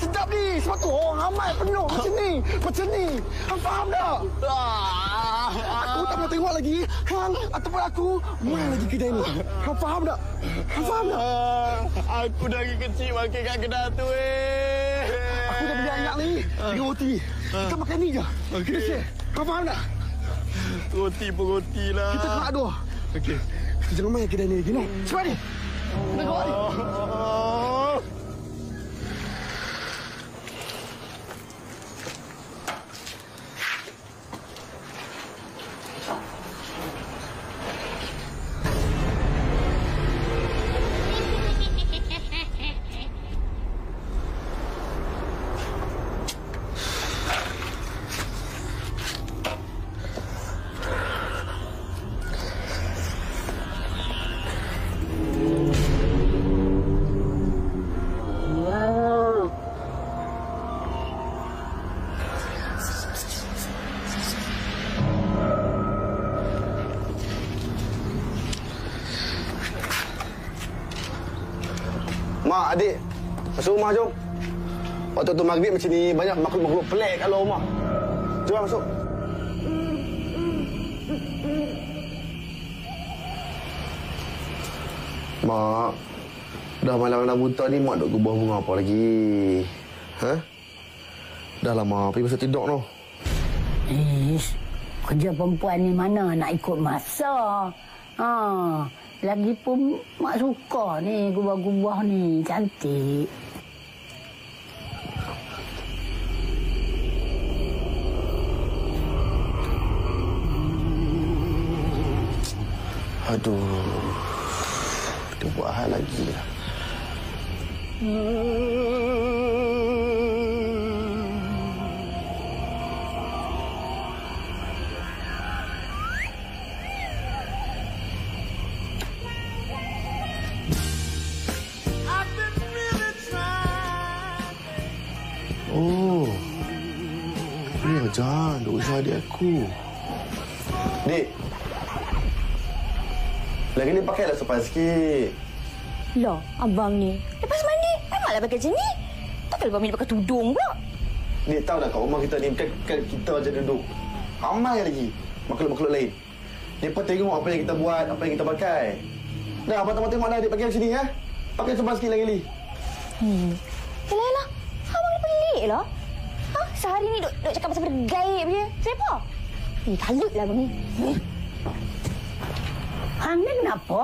Sedap ni. Sebab tu orang ramai penuh macam ni. Macam ni. Hang faham tak? Aku tak pernah tengok lagi. Hang ataupun aku main lagi kedai ni. Hang faham tak? Hang faham tak? Aku dari kecil makan kat kedai tu eh. Aku dah beli anak ni. Dengan roti. Kita makan ni je. Kita share. Hang faham tak? Roti pun roti lah. Kita kena dua. Okey. Kita jangan main kedai ni lagi ni. Cepat ni. Nak bawa ni. adik. Masuk rumah, jom. Waktu tu maghrib macam ni, banyak makhluk-makhluk pelik kat luar rumah. Jom masuk. Mak, dah malam-malam buta ni, mak duk kubur bunga apa lagi? Ha? Dah lama, pergi masuk tidur noh. Ish, kerja perempuan ni mana nak ikut masa. Ha, lagipun mak suka ni, gubah-gubah ni, cantik. Aduh, dia buat hal lagi lah. Oh, dia ajar, dia usah adik aku. Dik, lagi ni pakailah sopan sikit. Loh, abang ni. Lepas mandi, memanglah pakai macam ni. Takkan lepas mandi pakai tudung pula. Dia tahu dah kat rumah kita ni, bukan kita macam duduk. Ramai lagi makhluk-makhluk lain. Dia pun tengok apa yang kita buat, apa yang kita pakai. Dah, abang tak mahu tengok dah adik pakai macam ni, ya? Pakai sopan sikit lagi ni. Hmm. Yalah, abang ni pelik lah. Ha? Sehari ni duk, duk cakap pasal benda gaib je. Siapa? Eh, kalutlah abang ni. Hang ni kenapa?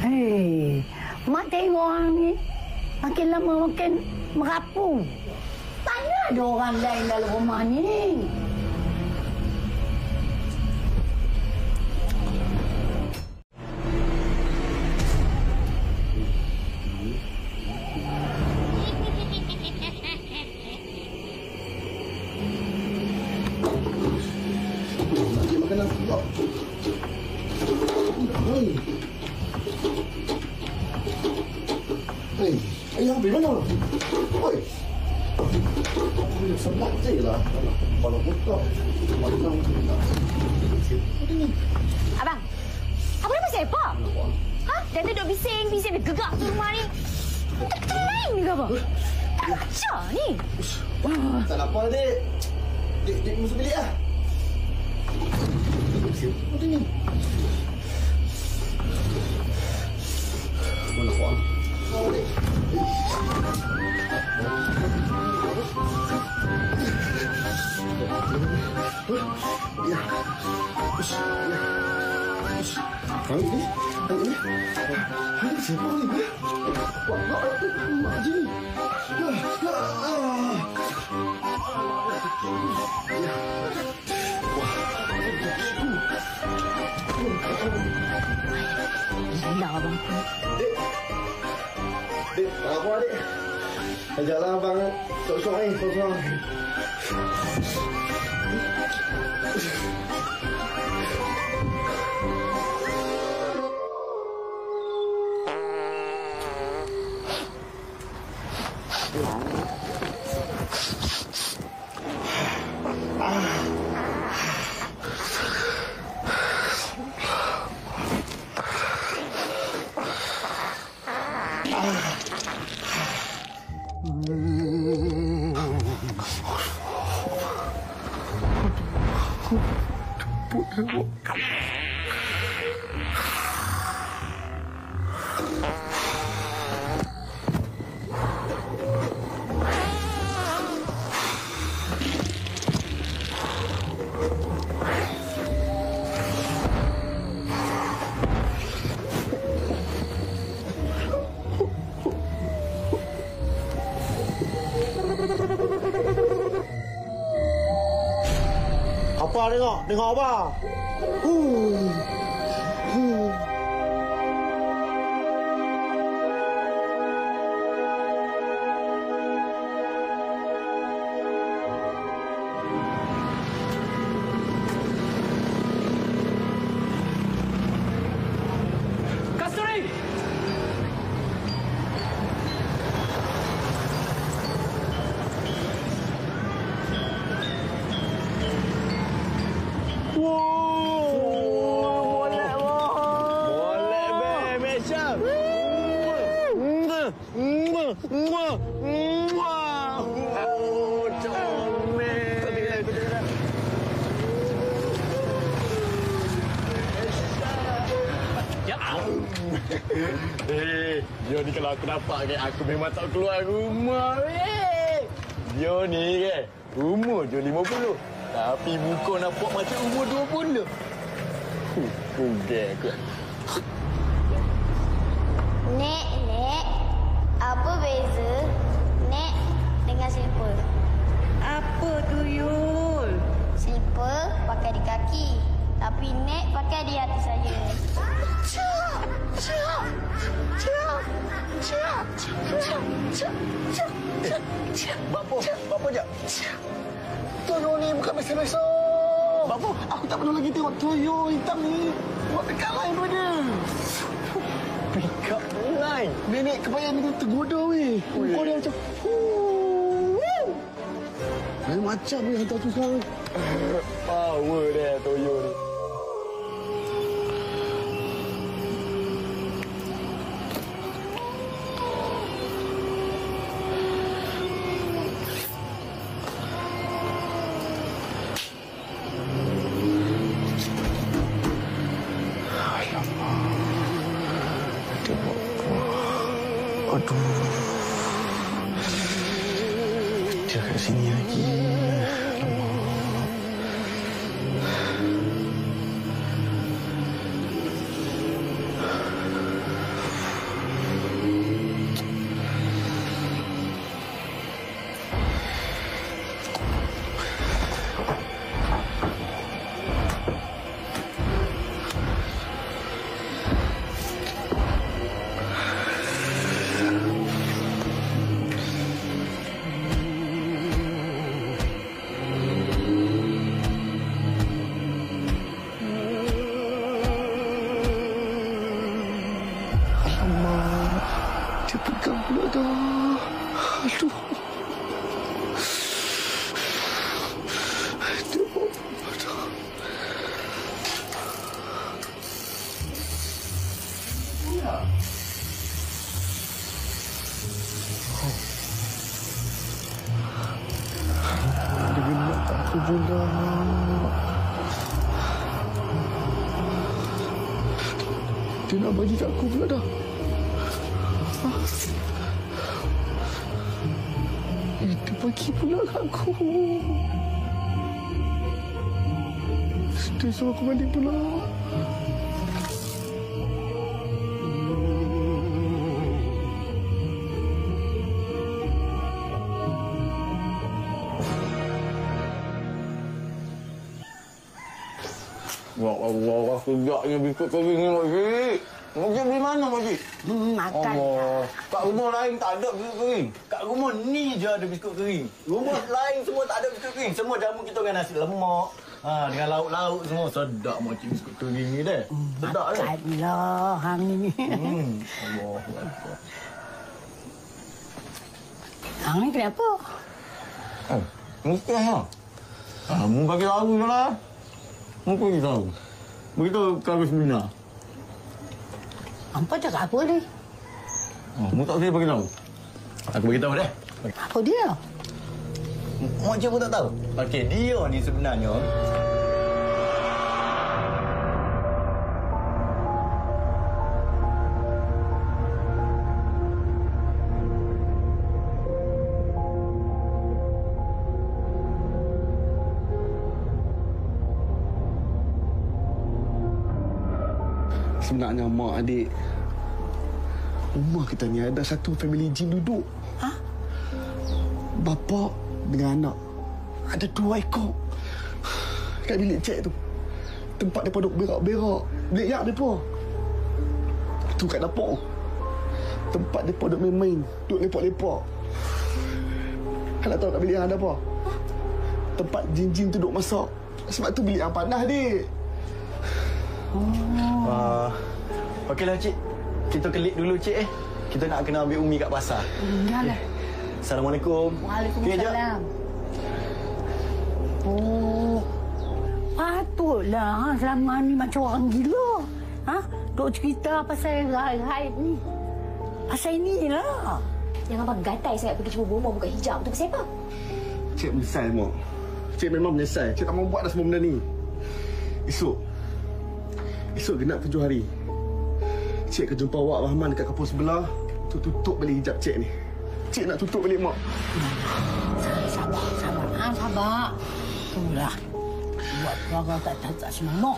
Hei, mak tengok hang ni makin lama makin merapu. Tak ada orang lain dalam rumah ni. Abang, abang dah pasal apa? Ha? Dah duduk bising-bising dah gegak tu rumah ni. Tak ketua lain ke apa? Tak kerja ni. Tak nak apa, Dik. Dik, Dik masuk bilik lah. Siapa tu ni? Mana kau? Kau, Dik. Ya. Ush. Ya. Ush. Hang ni. Hang ni. Hang siapa ni? Wah, mak jin. Wah, ah. Ya. Wah. Gila abang. Dek. Dek, apa ni? Ajaklah abang sok-sok ni, sok-sok. Abang tengok, tengok abang. Huh. Huh. Whoa! Whoa. Eh, dia ni kalau aku nampak kan, aku memang tak keluar rumah. Eh. Dia ni kan, umur je lima puluh. Tapi muka nampak macam umur dua puluh. Huh, kuda aku. Nek, Nek. Apa beza Nek dengan slipper? Apa tu, Yul? Slipper pakai di kaki. Tapi Nek pakai di hati saya. Cuk! Cuk! Cuk! Cuk! Cuk! Cuk! Cuk! Cuk! Bapak, bapak sekejap. Tuyul ni bukan biasa-biasa. Bapak, aku tak perlu lagi tengok tuyul hitam ni. Buat dekat lain pun dia. Pick up line. Nenek kebayang dia tergoda weh. Kau dia macam... Lain macam ni hantar tu sekarang. Power dia tuyul ni. Bagi kat aku pula dah. Itu bagi pula kat aku. Dia suruh aku mandi pula. Ya Allah, sejaknya bikut kering ni, Makcik. Makcik beli mana, Makcik? Hmm, makan. Allah. Kat rumah lain tak ada biskut kering. Kat rumah ni je ada biskut kering. Rumah lain semua tak ada biskut kering. Semua jamu kita dengan nasi lemak. Ha, dengan lauk-lauk semua. Sedap, Makcik, biskut kering ni dah. Hmm, sedap dah. Makanlah hang ni. Hmm, Allah. Hang ni kenapa? Eh, mesti lah. Kamu bagi lalu je lah. Muka ni tahu. Begitu kalau sebenarnya. Hampa cakap apa ni? Oh, mu tak saya beritahu. Aku beritahu dah. Apa dia? Makcik pun tak tahu. Okey, dia ni sebenarnya... Sebenarnya mak adik, rumah kita ni ada satu family jin duduk. Ha? Bapa dengan anak. Ada dua ekor. Kat bilik cek tu. Tempat mereka duduk berak-berak. Bilik yak mereka. Tu kat dapur. Tempat mereka duduk main-main. Duduk lepak-lepak. Kan nak tahu kat bilik yang ada apa? Tempat jin-jin tu duduk masak. Sebab tu bilik yang panas adik. Oh. Uh, Okeylah, Cik. Kita kelik dulu, Cik. Eh. Kita nak kena ambil Umi kat pasar. Dah lah. Okay. Assalamualaikum. Waalaikumsalam. Oh. Patutlah selama ni macam orang gila. Ha? Duk cerita pasal gaib ni. Pasal ini lah. Yang abang gatai sangat pergi cuba bomoh buka hijab tu pasal apa? Cik menyesal, Mak. Cik memang menyesal. Cik tak mau buat dah semua benda ni. Esok. Esok genap tujuh hari. Cik kejumpa Wak Rahman dekat kampung sebelah. Tu tutup balik hijab cik ni. Cik nak tutup balik mak. Sabar, sabar. Ha, sabar. Itulah. Buat keluarga tak, tak, tak semua.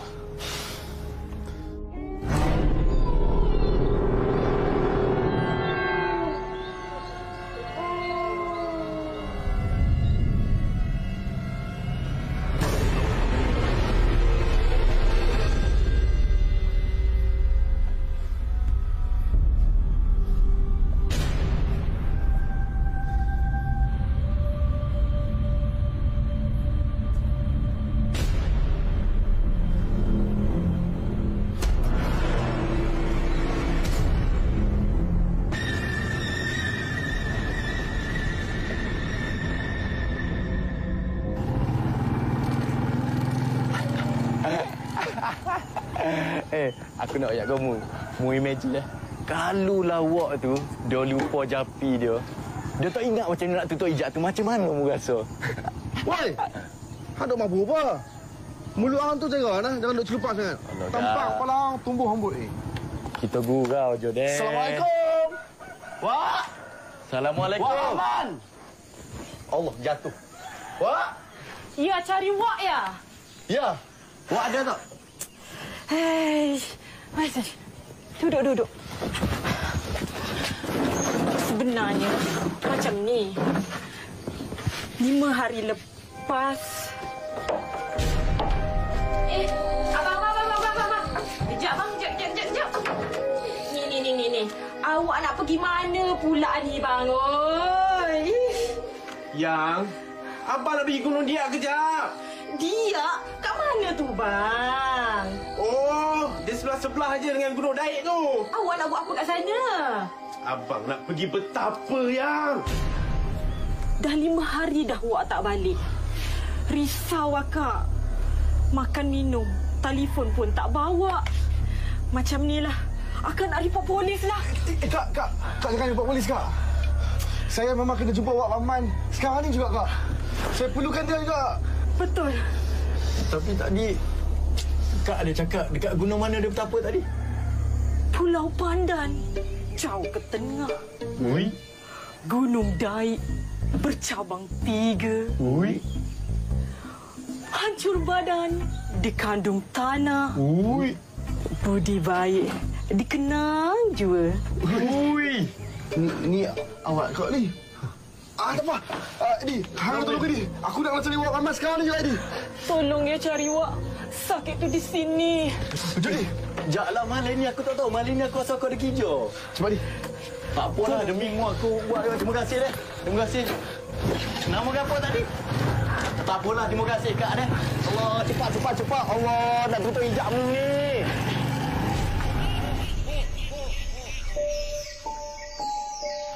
Eh, aku nak ajak kamu. Mu imagine eh. Kalau lawak tu, dia lupa japi dia. Dia tak ingat macam mana nak tutup hijab tu. Macam mana mu rasa? Woi! Hang duk mabuk apa? Mulut hang tu jaga nah. Jangan duk celupak sangat. Tampak kepala hang tumbuh rambut ni. Eh. Kita gurau je deh. Assalamualaikum. Wak. Assalamualaikum. Wak Rahman. Allah jatuh. Wak. Ya, cari Wak ya? Ya. Wak ada tak? Hei, masa duduk-duduk. Sebenarnya macam ni. Lima hari lepas. Eh, abang, abang, abang, abang, abang. Kejap, bang, kejap, kejap, kejap, kejap. Ni, ni, ni, ni, ni. Awak nak pergi mana pula ni, bang? Oi. Yang, abang nak pergi Gunung Daik kejap. Daik? Kat mana tu, bang? Oh, dia sebelah-sebelah aja dengan Gunung Daik tu. Awak nak buat apa kat sana? Abang nak pergi betapa, Yang. Dah lima hari dah awak tak balik. Risau akak. Makan minum, telefon pun tak bawa. Macam ni lah. Akak nak report polis lah. Eh, kak, kak. Kak jangan report polis, kak. Saya memang kena jumpa Wak Rahman sekarang ni juga, kak. Saya perlukan dia juga. Betul. Tapi tadi, kak ada cakap dekat gunung mana dia betapa tadi? Pulau Pandan. Jauh ke tengah. Ui. Gunung Daik. Bercabang tiga. Ui. Hancur badan. Dikandung tanah. Ui. Budi baik. Dikenang jua. Ui. Ni awak kau ni. Ah, tak apa. Uh, Edi, hang tolong Edi. Aku nak cari Wak Rahman sekarang ni juga, Edi. Tolong ya cari Wak. Sakit tu di sini. Jadi, jaklah malam ni aku tak tahu. Malam ni aku rasa aku ada kijau. Cepat, Edi. Tak apalah, demi mu aku buat. Terima kasih, deh. Terima kasih. Nama apa tadi? Tak apalah, terima kasih, Kak, deh. Allah, cepat, cepat, cepat. Allah, nak tutup hijab mu ni.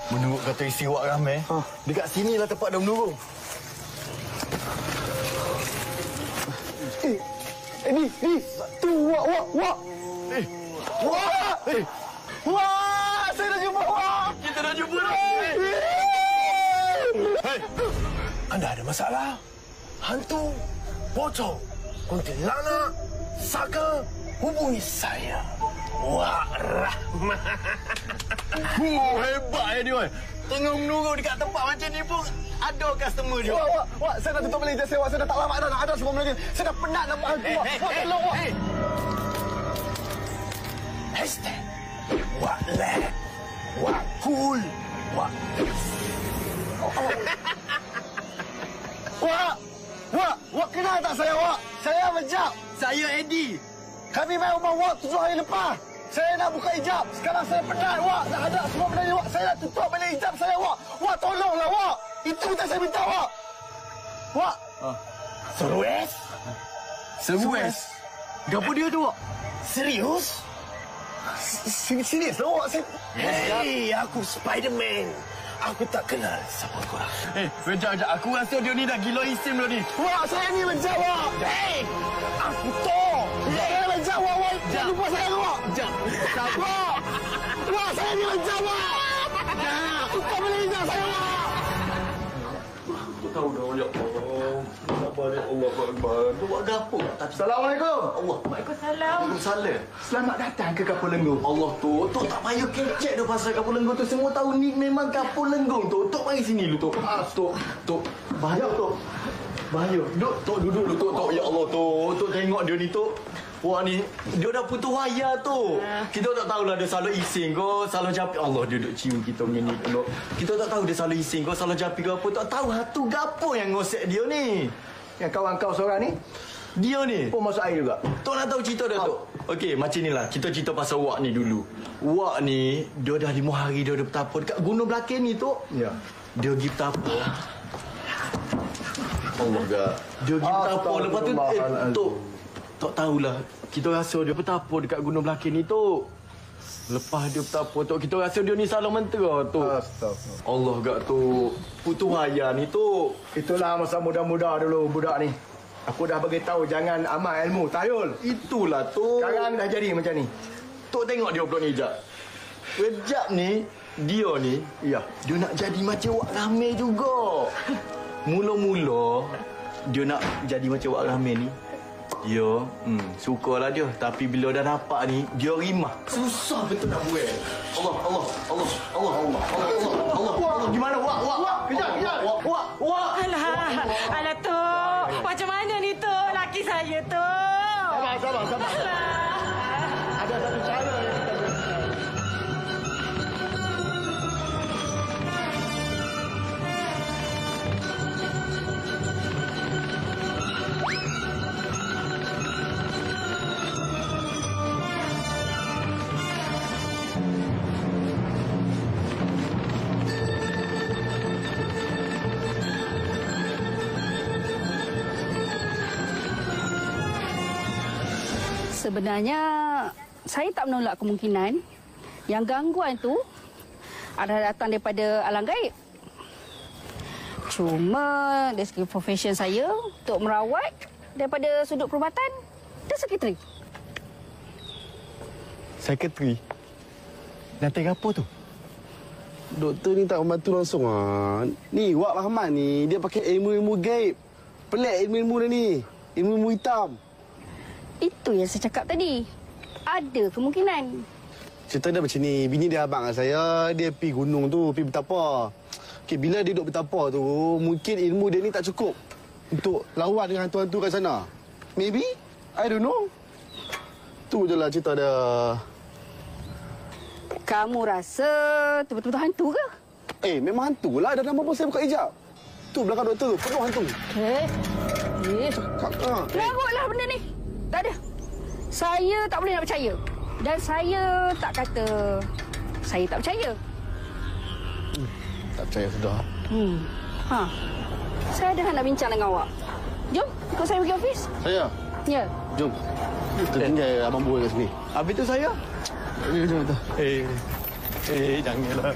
Menurut kata isi Wak Rahman, ha. Dekat sinilah tempat dia menurung. Eh, eh, ni, ni. Tu, Wak, Wak, Wak. Eh, Wak! Eh, Wak! Saya dah jumpa Wak! Kita dah jumpa dah. Hei, anda ada masalah? Hantu, pocong, kuntilanak, saka, hubungi saya. Wak Rahman. Huh, hebat ya dia. Tengah menurut dekat tempat macam ni pun ada customer dia. Wak, wak, wak. Saya dah tutup beli jasa Wak. Saya dah tak lama dah nak ada sebelum lagi. Saya dah penat nak buat hantu, Wak. Wak, tolong, Wak. Hashtag. Wak leh. Wak cool. Wak. Wak. Wak. Wak kenal tak saya, Wak? Saya Majak. Saya Eddie. Kami main rumah Wak tujuh hari lepas. Saya nak buka hijab. Sekarang saya penat, Wak. Dah ada semua benda ni, Wak. Saya nak tutup balik hijab saya, Wak. Wak, tolonglah, Wak. Itu betul saya minta, Wak. Wak. Huh. Seru es? Seru es? Apa dia tu, Wak? Serius? Serius lah, Wak. Hei, aku Spiderman. Aku tak kenal sama korang. Eh, sekejap, sekejap. Aku rasa dia ni dah gila isim lah ni. Wak, saya ni menjawab, Wak. Hei, aku tahu. Saya menjawab, Wak. Jangan lupa saya, Wak. Jangan. Wak. Wak, saya ni menjawab, Wak. Jangan. Kau boleh menjawab saya, Wak. Aku tahu dah ya Allah. Sabar ya Allah Akbar. Aku buat gapo tak? Assalamualaikum. Allah. Waalaikumsalam. Waalaikumsalam. Selamat datang ke Kapur Lenggung. Allah tu, tok tak payah kecek dah pasal Kapur Lenggung tu. Semua tahu ni memang Kapur Lenggung tu. Tok mari sini lu tok. Ah tok, tok. Bahaya tok. Bahaya. Duk tok duduk lu tok. Tok ya Allah tok. Tok tengok dia ni tok. Wah ni, dia dah putus waya tu. Ha. Kita tak tahulah dia salah ising ke, salah japi. Allah, dia duduk cium kita macam ni. Kita tak tahu dia salah ising ke, salah japi ke apa. Tak tahu hatu gapo yang ngosek dia ni. Yang kawan kau seorang ni, dia ni pun masuk air juga. Tok nak tahu cerita dia, Tok. Okey, macam inilah. Kita cerita pasal Wak ni dulu. Wak ni, dia dah lima hari dia dah bertapa dekat gunung belakang ni, Tok. Ya. Dia pergi bertapa. Allah gak. Dia pergi bertapa. Lepas tu, eh, Tok. Tak tahulah. Kita rasa dia bertapa dekat gunung belakang ni, Tok. Lepas dia bertapa, Tok, kita rasa dia ni salah mentera, Tok. Astagfirullah. Allah gak, Tok. Putu waya ni, Tok. Itulah masa muda-muda dulu budak ni. Aku dah beritahu jangan amal ilmu, tayul. Itulah, Tok. Sekarang dah jadi macam ni. Tok tengok dia pulak ni, Jap. Kejap ni, dia ni, ya, dia nak jadi macam Wak Rahman juga. Mula-mula, dia nak jadi macam Wak Rahman ni. Ya, hmm, sukalah dia. Tapi bila dah nampak ni, dia rimah. Susah betul nak buat. Allah, Allah, Allah, Allah, Allah, Allah, Allah, Allah, Allah. Gimana, Wak, Wak, Wak? Kejap, kejap. Wak, Wak, Wak. Alah, alah, Tok. Macam mana ni, Tok? Laki saya, Tok. Sabar, sabar, sabar. Ada satu cara. Sebenarnya, saya tak menolak kemungkinan yang gangguan tu adalah datang daripada alam gaib. Cuma, dari segi profesion saya untuk merawat daripada sudut perubatan, dia sekretari. Sekretari? Nanti apa tu? Doktor ni tak membantu langsung. Ha. Ni, Wak Rahman ni, dia pakai ilmu-ilmu gaib. Pelik ilmu-ilmu dia ni. Ilmu-ilmu hitam. Itu yang saya cakap tadi. Ada kemungkinan. Cerita dia macam ni. Bini dia abang kat saya, dia pergi gunung tu, pergi bertapa. Okey, bila dia duduk bertapa tu, mungkin ilmu dia ni tak cukup untuk lawan dengan hantu-hantu kat sana. Maybe? I don't know. Tu je lah cerita dia. Kamu rasa tu betul-betul hantu ke? Eh, memang hantu lah. Dah nama pun saya buka hijab. Tu belakang doktor tu, penuh hantu. Eh, eh. Larutlah benda ni. Tak ada. Saya tak boleh nak percaya. Dan saya tak kata saya tak percaya. Hmm, tak percaya sudah. Hmm. Ha. Saya dah nak bincang dengan awak. Jom, ikut saya pergi ofis. Saya? Ya. Jom. Tertinggal abang buah kat sini. Habis tu saya? Eh, jom tu. Eh. Eh, janganlah.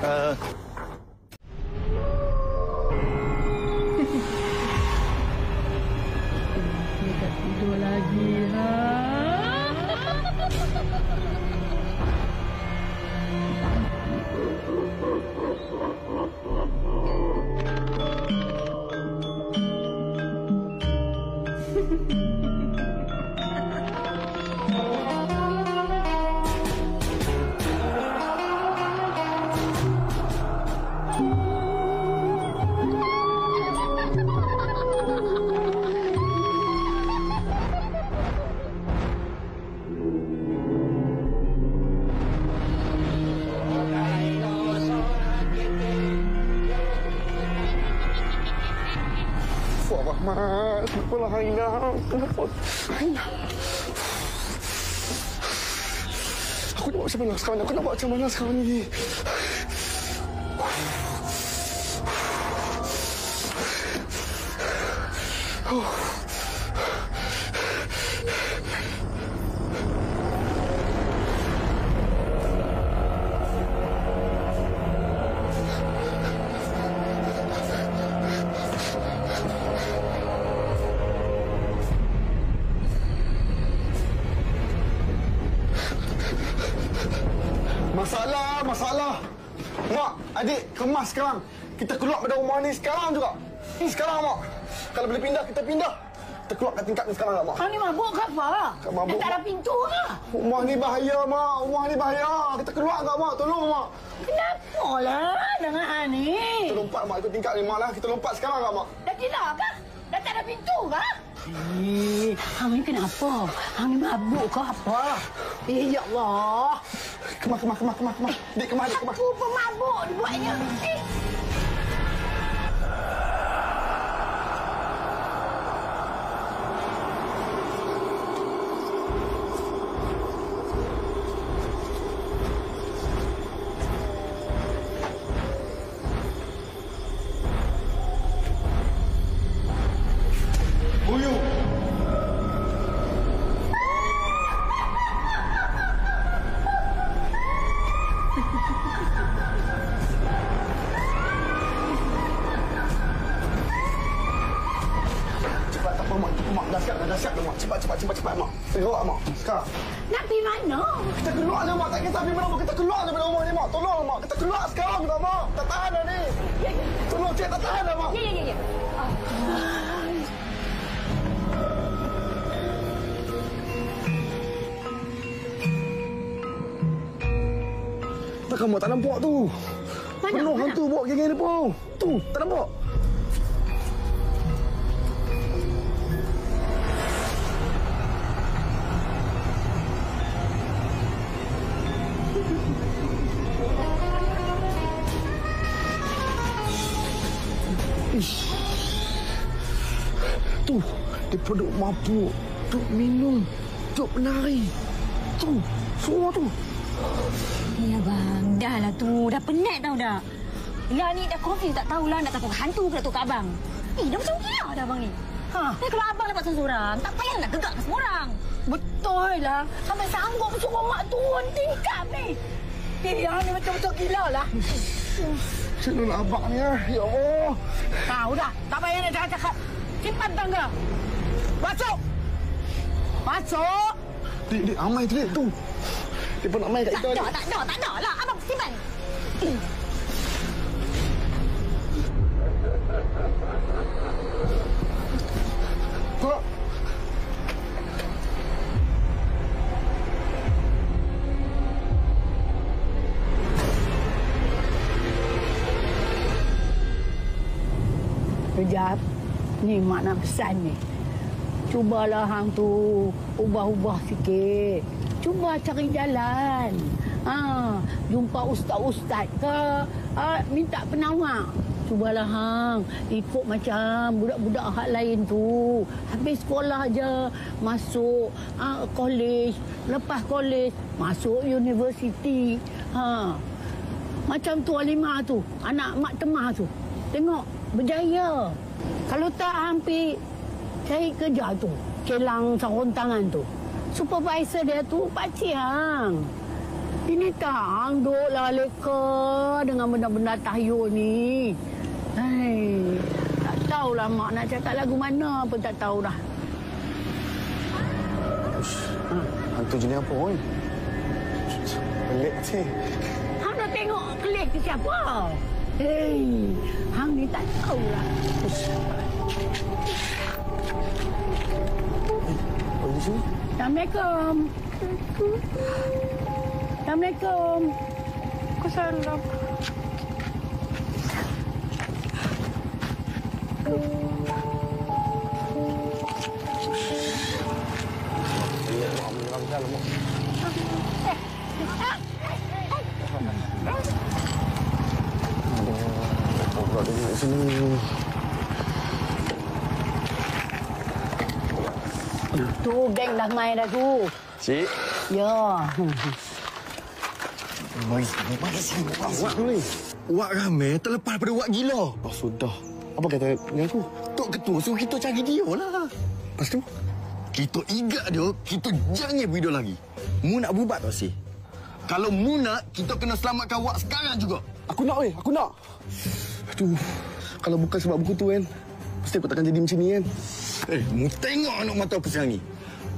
Kenapa? Aku nak buat macam mana sekarang ni? Aku nak buat macam mana sekarang ni? Masalah, masalah. Mak, adik, kemas sekarang. Kita keluar dari rumah ni sekarang juga. Ni sekarang, Mak. Kalau boleh pindah, kita pindah. Kita keluar kat tingkat ni sekarang, Mak. Kau ni mabuk ke apa? Kau mabuk. Dah tak ada pintu ke? Rumah ni bahaya, Mak. Rumah ni bahaya. Kita keluar ke, Mak? Tolong, Mak. Kenapa lah dengan ni? Kita lompat, Mak. Itu tingkat ni, Mak. Lah. Kita lompat sekarang ke, Mak? Dah gila ke? Dah tak ada pintu ke? Eh, hang ni kenapa? Hang ni mabuk ke apa? Eh, ya Allah. Kemah, kemah, kemah, kemah, kemah. Dik, kemah, dik, kemah. Aku pemabuk dia buatnya. Eh. Kamu tak nampak tu. Mana, penuh mana? Hantu bawa geng-geng depa. Tu, tak nampak. Ish. Tu, dia duduk mabuk, duduk minum, duduk menari. Tu, semua tu. Ya bang, dah lah tu. Dah penat tau dah. Lah ni dah confuse tak tahulah nak takut hantu ke nak takut abang. Eh, dah macam gila dah abang ni. Ha, eh, kalau abang lepas seorang, tak payah nak gegak ke semua orang. Betul lah. Sampai sanggup suruh mak turun tingkap ni. Eh, yang ni betul-betul gila lah. Cik Nun abang ni, ya Allah. Tahu dah. Tak payah nak cakap-cakap. Simpan tangga. Masuk. Masuk. Dik, dik, amai tu, dik, tu. Dia pun nak main kat kita ni. Tak ada, tak ada, tak ada lah. Abang simpan. Kok? Kejap. Ni mak nak pesan ni. Cubalah hang tu ubah-ubah sikit. Cuba cari jalan. Ha, jumpa ustaz-ustaz ke, ha, minta penawar. Cubalah hang ikut macam budak-budak hak lain tu. Habis sekolah aja masuk ha, college, lepas college masuk universiti. Ha. Macam tu Alimah tu, anak mak temah tu. Tengok berjaya. Kalau tak hampir cari kerja tu, Kelang Sarontangan tu. Supervisor dia tu pakcik hang. Ini tak duduklah leka dengan benda-benda tahyul ni. Hai, tak tahulah mak nak cakap lagu mana pun tak tahu dah. Hmm. Hantu jenis apa oi? Pelik cik. Hang dah tengok kelih ke siapa? Hei, hang ni tak tahulah. Oi, oi. Assalamualaikum. Assalamualaikum. Waalaikumsalam. Aduh, kau ada di sini. Tu geng dah main dah tu. Cik. Ya. Mai, mai sini. Wak ni. Wak Rahman terlepas pada wak gila. Oh, sudah. Apa kata dengan aku? Tok Ketua suruh kita cari dia lah. Lepas tu, kita igak dia, kita jangan berhidup lagi. Mu nak bubat tak, Cik? Kalau mu nak, kita kena selamatkan wak sekarang juga. Aku nak weh, aku nak. Aduh, kalau bukan sebab buku tu kan, mesti aku takkan jadi macam ni kan. Eh, mu tengok anak mata apa sekarang ni.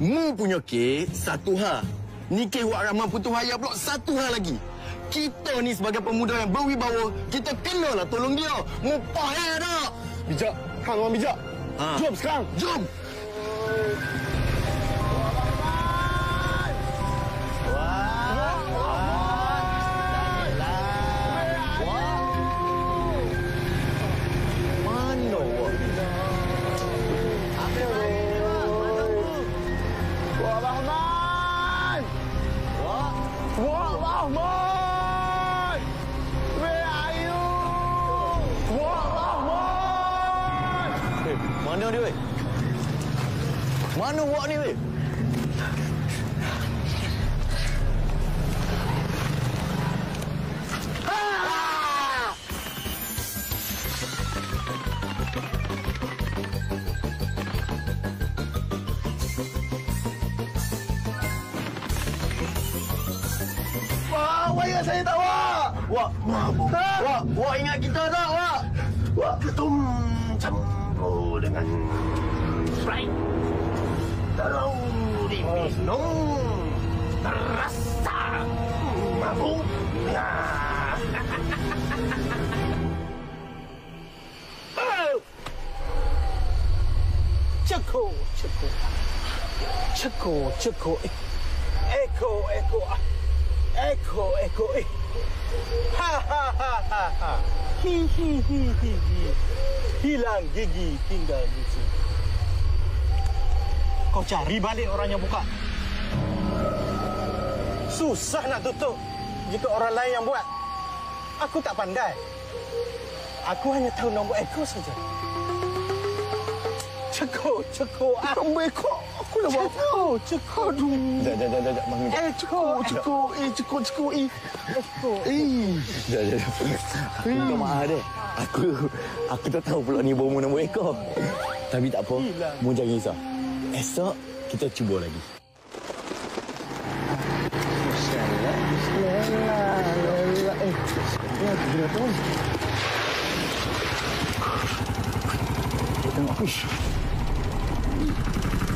Mu punya kes satu ha. Ni kes Wak Rahman putus haya pulak satu ha lagi. Kita ni sebagai pemuda yang berwibawa, kita kenalah tolong dia. Mu faham tak? Bijak. Hang orang bijak. Ha. Jom sekarang. Jom. Mana dia, weh? Mana Wak ni, weh? Wah, Wak ingat saya tak, Wak? Wak, Wak, Wak, Wak ingat kita tak, Wak? Wak, ketum, cam. Oh, dengan Sprite terau di minum terasa mabuk. Cukup, cukup, cukup, cukup. Eko, eko, eko, eko. Ha ha ha ha ha. Hi hi hi hi hi. Hilang gigi, tinggal gigi. Kau cari balik orang yang buka. Susah nak tutup jika orang lain yang buat. Aku tak pandai. Aku hanya tahu nombor ekor saja. Cukup, cukup. Nombor ekor? Aku dah buat. Cukup, cukup. Aduh. Sekejap, sekejap, sekejap. Bangun. Eh, cukup, cukup. Eh, cukup, cukup. Eh, cukup. Eh. Sekejap, sekejap. Aku minta maaf dia. Aku aku tak tahu pula ni bomo nombor ekor. Tapi tak apa. Mu jangan risau. Esok kita cuba lagi. Masya-Allah. Bismillah. Eh. Ya, kita tu. Kita nak push.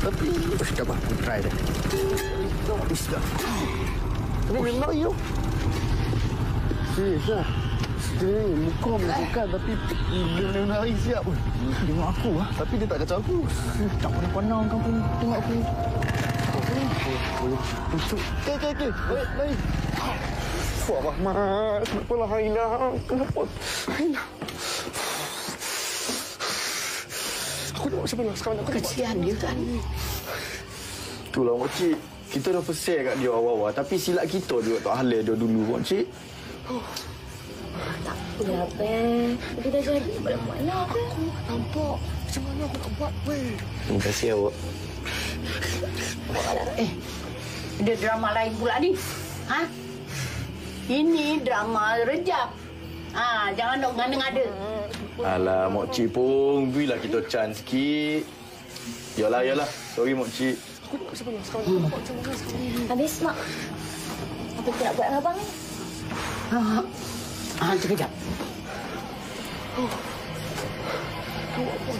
Tapi kita bah try dah. Kita push dah. Tapi memang you. Si, sah. Dia muka bukan tapi dia benar-benar hari siap pun. Dia tengok aku lah. Tapi dia tak kacau aku. Tak pandang-pandang kan pun tengok aku. Boleh tutup. Okey, okey, okey. Baik, baik. Wak Rahman, kenapa lah Hainah? Kenapa? Hainah. Aku nak buat macam mana sekarang? Kesian dia kan? Itulah, Mak Cik. Kita dah pesel kat dia awal-awal. Tapi silap kita juga tak halal dia dulu, Mak Cik. Tak apa, Abang. Kita dah jadi pada Wak lah. Aku nampak macam mana aku nak buat, weh. Terima kasih, Wak. Eh, ada drama lain pula ni. Ha? Ini drama Rejab. Ha, jangan nak ngada-ngada. Alah, Makcik pun. Bilah kita can sikit. Yalah, yalah. Sorry, Makcik. Aku nak macam mana sekarang? Aku nak macam mana sekarang? Habis, Mak. Apa kita nak buat dengan Abang ni? Ha, ha. Ah, sekejap. Oh. Awak pun.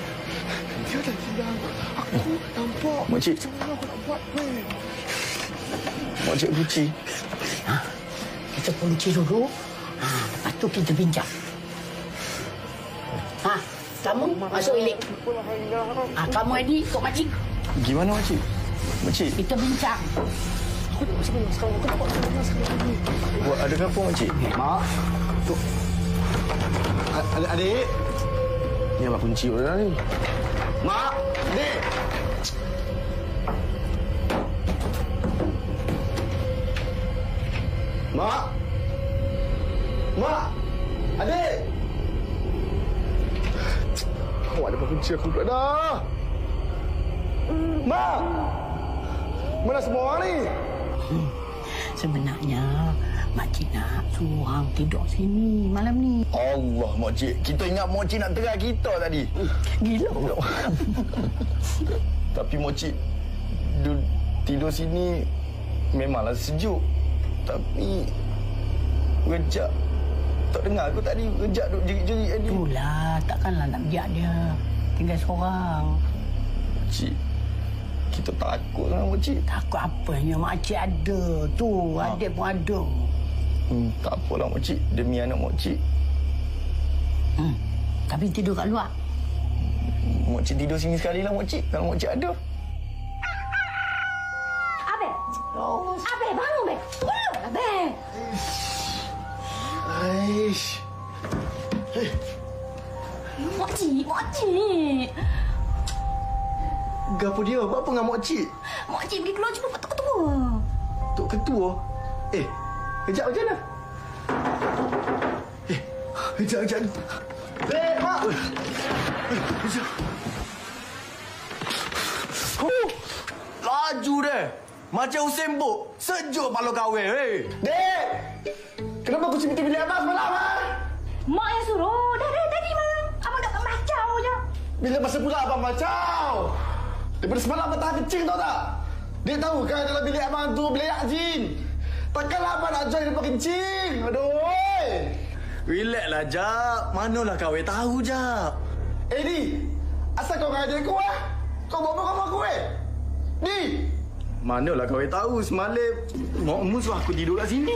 Dia dah hilang. Aku nampak. Makcik. Macam mana aku nak buat, weh? Makcik kunci. Ha? Kita kunci dulu. Ha, lepas tu kita bincang. Ha, kamu masuk bilik. Ha, kamu Adi, kau Makcik. Gimana, Makcik? Makcik. Kita bincang. Aku nak macam mana sekarang? Aku nak buat macam mana sekarang ni? Buat ada apa, Makcik? Mak. Tok. Adik-adik. Ni abang kunci orang ni. Mak. Adik. Mak. Mak. Adik. Awak ada kunci aku pula dah. Mak. Mana semua orang ni? Hmm. Sebenarnya Makcik nak suruh hang tidur sini malam ni. Allah, Makcik. Kita ingat Makcik nak terai kita tadi. Gila. Tapi Makcik tidur sini memanglah sejuk. Tapi Rejab tak dengar aku tadi. Rejab duk jerit-jerit tadi. Itulah, takkanlah nak biar dia tinggal seorang. Makcik, kita takut lah, Makcik. Takut apanya, Makcik ada. Tu, ha. Adik pun ada. Hmm, tak apalah, Makcik. Demi anak Makcik. Hmm, tapi tidur kat luar. Makcik tidur sini sekali lah, makcik. Kalau makcik ada. Abang. Oh. Abang, bangun, abang. Tolong, abang. Aish. Hey. Makcik, makcik. Gapo dia? Buat apa dengan makcik? Makcik pergi keluar jumpa Tok Ketua. Tok Ketua? Eh, kejap macam mana? Eh, kejap, kejap. Eh, mak! Eh, kejap. Huh. Laju deh. Macam Usain Bolt. Sejuk palu kawin, eh. Dek! Kenapa kunci pintu bilik abang semalam, ha? Mak yang suruh. Dah dari tadi malam. Abang dah kacau je. Bila masa pula abang kacau? Daripada semalam abang tahan kencing, tahu tak? Dia tahu kan dalam bilik abang tu beliak jin. Takkanlah abang nak join daripada kencing. Aduh. Relaxlah, Jap. Manalah kau tahu, Jap. Eh, Di. Asal kau ngajak aku, eh? Kau buat apa-apa aku, eh? Di. Manalah kau tahu semalam. Mak musuh aku tidur kat sini.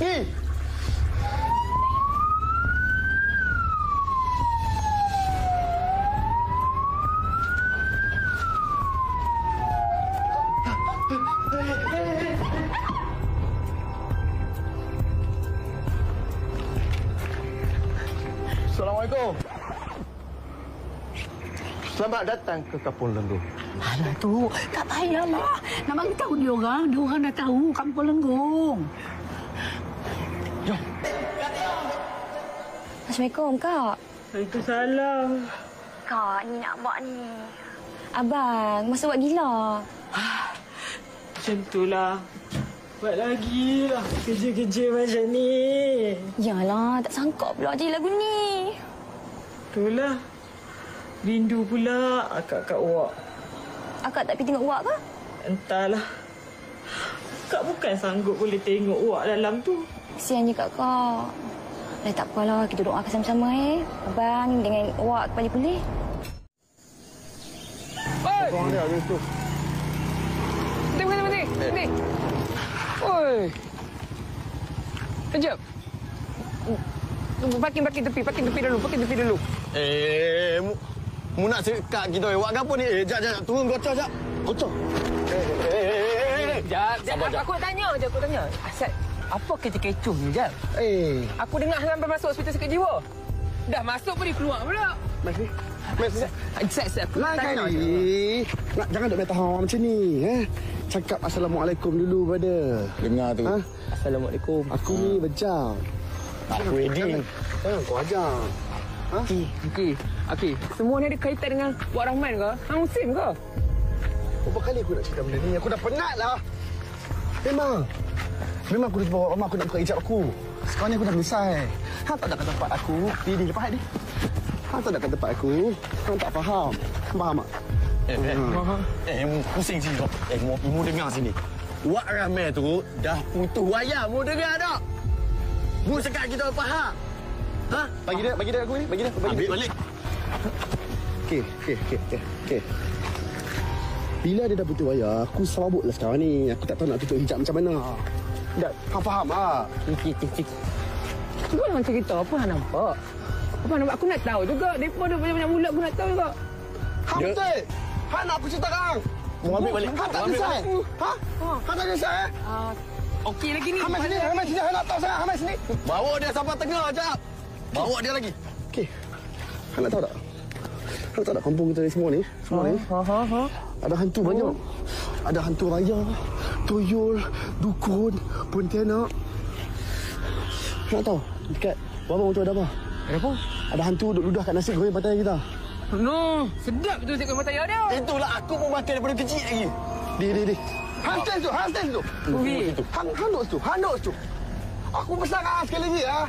Di. Selamat datang ke Kapur Lenggung. Alah tu, tak payahlah. Nampak kita tahu dia orang. Dia orang dah tahu Kapur Lenggung. Jom. Assalamualaikum, Kak. Waalaikumsalam. Kak, ni nak buat ni. Abang, masa buat gila. Macam itulah. Buat lagi lah kerja-kerja macam ni. Yalah, tak sangka pula je lagu ni. Itulah. Rindu pula akak kat Wak. Akak tak pergi tengok Wak ke? Entahlah. Kak bukan sanggup boleh tengok Wak dalam tu. Kesian je kakak. Dah tak apalah, kita doakan sama-sama eh. Abang dengan Wak kepala pulih. Oi! Korang dia habis tu. Berhenti, berhenti, berhenti. Oi! Kejap. Parking, parking tepi. Parking tepi dulu, parking tepi dulu. Eh... Mu nak sekat kita, Wak gapo ni? Eh, jap, jap, turun gocor, jap. Gocor. Eh, eh, eh, eh. Jap, jap. Aku nak tanya je, aku nak tanya. Asal, apa kerja kecoh ni, jap? Eh. Aku dengar sampai masuk hospital sakit jiwa. Dah masuk pun dia keluar pula. Mas ni. Mas ni. Asal, asal. Lain kali. Nak, jangan duduk beritahu orang macam ni. Eh? Cakap Assalamualaikum dulu pada. Dengar tu. Ha? Assalamualaikum. Aku ni bejam. Aku ready. Kau ajar. Ha? Okey, okey. Okey, semua ni ada kaitan dengan Wak Rahman ke? Hang Usim ke? Berapa kali aku nak cerita benda ni? Aku dah penat lah. Memang. Memang aku dah jumpa Wak Rahman, aku nak buka hijab aku. Sekarang ni aku dah selesai. Hang tak datang tempat aku. Dia, dia, lepas dia. Hang tak datang tempat aku. Hang tak faham. Faham tak? Eh, eh. Uh. Eh, pusing sini kau. Eh, mu, mu dengar sini. Wak Rahman tu dah putus wayang. Mu dengar tak? Mu sekat kita faham. Ha? Bagi dia, bagi dia aku ni, bagi dia, bagi ambil dia. Balik. Okey, okey, okey, okey. Okay. Bila dia dah putus wayang, aku serabutlah sekarang ni. Aku tak tahu nak tutup hijab macam mana. Dah, hang faham ah. Okey, okey. Kau nak cerita apa hang nampak? Apa nampak aku nak tahu juga. Depa ada banyak-banyak mulut aku nak tahu juga. Hang betul. Hang nak aku cerita hang. Mau ambil balik. Hang tak kisah. Ha? Hang tak kisah eh? Okey lagi ni. Hang sini, hang sini, hang nak tahu sangat. Hang sini. Bawa dia sampai tengah jap. Bawa dia lagi. Okey. Hang nak tahu tak? Hang tahu tak kampung kita ni semua ni? Semua ha, ni? Ha, ha, ha. Ada hantu oh. Banyak. Ada hantu raya, tuyul, dukun, pontianak. Hang nak tahu? Dekat Bawang tu ada apa? Ada apa? Ada hantu duduk ludah kat nasi goreng Pattaya kita. No. Sedap betul nasi goreng Pattaya dia. Itulah aku pun makan daripada kecil lagi. Di, di, di. Hang test tu, hang test tu. Hang duduk situ, hang duduk situ. Aku pesan hang sekali lagi ah. Ha?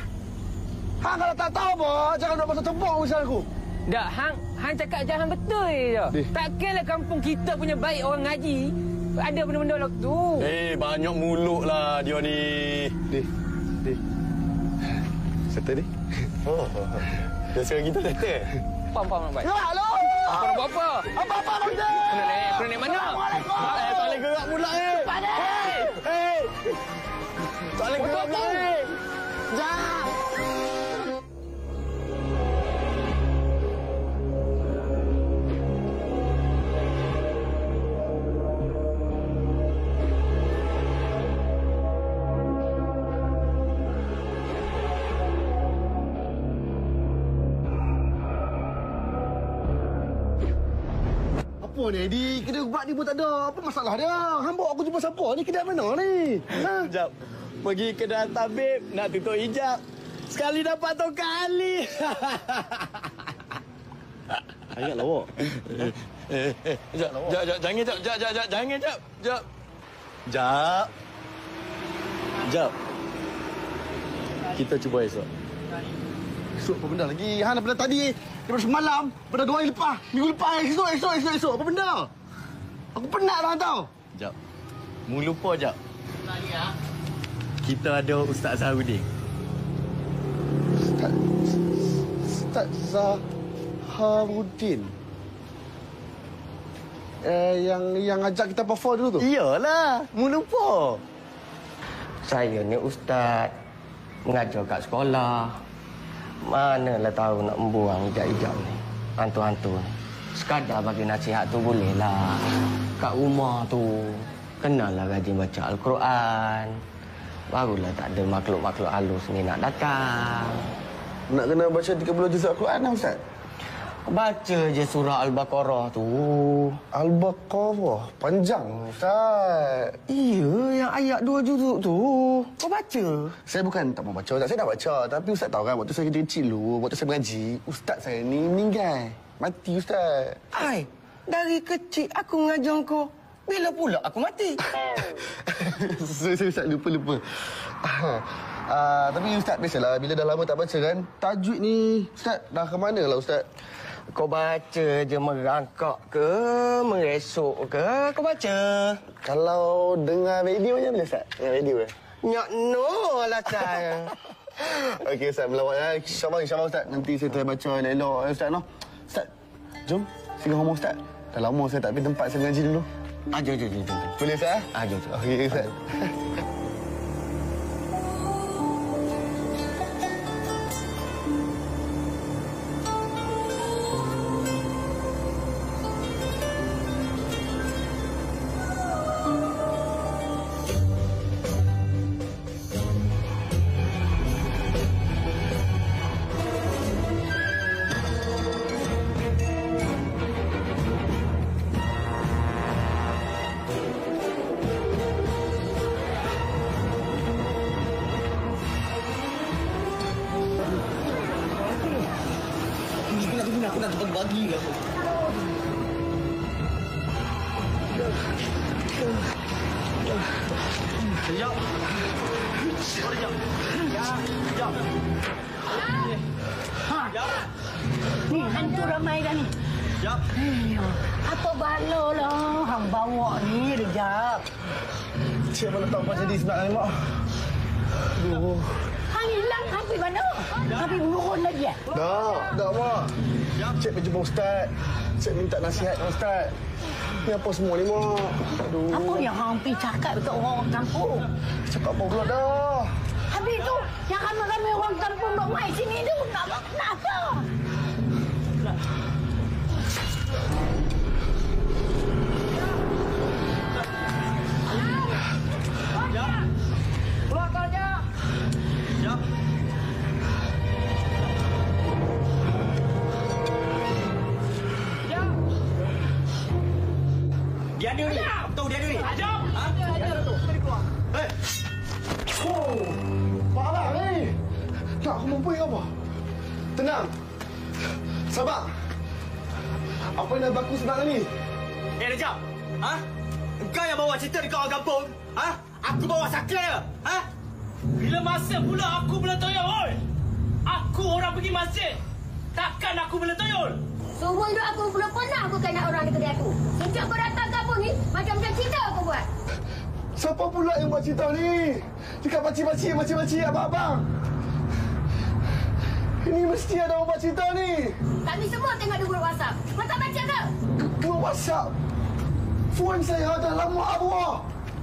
Hang kalau tak tahu apa, jangan nak masuk tempur urusan aku. Tak, hang hang cakap jangan betul je. Eh. Tak kira kampung kita punya baik orang ngaji, ada benda-benda lok tu. Eh, banyak mulutlah dia ni. Deh. Deh. Settle ni. Oh. Dia sekarang kita settle. Pam pam baik. Ya, hello. Apa nak buat apa? Apa-apa benda. Kena naik, kena naik mana? Eh, tak boleh gerak pula eh. Pandai. Eh. Tak boleh gerak tahu. Jangan. Apa ni, Adi? Kedai ubat ni pun tak ada. Apa masalah dia? Hang bawa aku jumpa siapa ni? Kedai mana ni? Ha? Sekejap. Pergi kedai tabib, nak tutup hijab. Sekali dapat tongkat ahli. Ayat lawak. Eh, eh, eh. Sekejap, sekejap. Jangan, sekejap. Sekejap, sekejap. Jangan, sekejap. Sekejap. Sekejap. Sekejap. Kita cuba esok. Esok apa benda lagi? Hang daripada tadi, daripada semalam, daripada dua hari lepas, minggu lepas, esok, esok, esok, esok. Apa benda? Aku penat dah tau. Sekejap. Mu lupa sekejap. Kita ada Ustaz Zaharuddin. Ustaz... Ustaz Zaharuddin? Eh, yang yang ajak kita perform dulu tu? Iyalah. Mu lupa. Saya ni Ustaz. Mengajar kat sekolah. Manalah tahu nak membuang hijab-hijab ni. Hantu-hantu ni. Sekadar bagi nasihat tu bolehlah. Kat rumah tu, kenalah rajin baca Al-Quran. Barulah tak ada makhluk-makhluk halus ni nak datang. Nak kena baca tiga puluh juz Al-Quran lah, Ustaz? Baca je surah Al-Baqarah tu. Al-Baqarah? Panjang, Ustaz. Iya, yang ayat dua juzuk tu. Kau baca? Saya bukan tak mau baca, Ustaz. Saya dah baca. Tapi Ustaz tahu kan, waktu saya kecil dulu, waktu saya mengaji, Ustaz saya ni meninggal. Mati, Ustaz. Hai, dari kecil aku mengajar kau. Bila pula aku mati? Saya Ustaz lupa-lupa. Uh, tapi Ustaz, biasalah bila dah lama tak baca kan, tajwid ni Ustaz dah ke mana lah Ustaz? Kau baca je merangkak ke, meresok ke, kau baca. Kalau dengar radionya boleh Ustaz? Dengar radio ke? Nyak no lah saya. Okey Ustaz, melawat lah. InsyaAllah, insyaAllah Ustaz. Nanti saya try baca elok-elok Ustaz no. Ustaz, jom. Singgah rumah Ustaz. Dah lama saya tak pergi tempat saya mengaji dulu. Ah, jom, jom, jom. Boleh Ustaz? Ah, jom. Okey Ustaz. Aku nak cepat bagi ke aku. Sekejap. Sekejap. Sekejap. Sekejap. Ni hantu ramai dah ni. Sekejap. Apa bala lah hang bawa ni, sekejap. Cik mana tahu apa jadi sebelah ni, Mak. Aduh. Hang hilang, hang pergi mana? Hang pergi burun lagi eh? Dah, dah, Mak. Cik pergi jumpa Ustaz. Cik minta nasihat dengan Ustaz. Ni apa semua ni, Mak? Aduh. Apa yang hang pergi cakap dekat orang kampung? Cakap apa pula dah? Habis tu, yang ramai-ramai orang kampung nak mai sini tu, nak nak apa? Tenang. Sabar. Apa yang dah berlaku sebenarnya ni? Eh, Rejab. Ha? Engkau yang bawa cerita dekat orang kampung. Ha? Aku bawa sakla dia. Ha? Bila masa pula aku berletoyol, oi. Aku orang pergi masjid. Takkan aku berletoyol. Semua hidup aku belum pernah aku kena orang di kedai aku. Sejak kau datang kampung ni, macam-macam cerita aku buat. Siapa pula yang buat cerita ni? Dekat pakcik-pakcik, makcik-makcik, abang-abang. Ini mesti ada obat cerita ni. Kami semua tengok di grup WhatsApp. Kau tak baca ke? Grup WhatsApp? Phone saya dah lama arwah.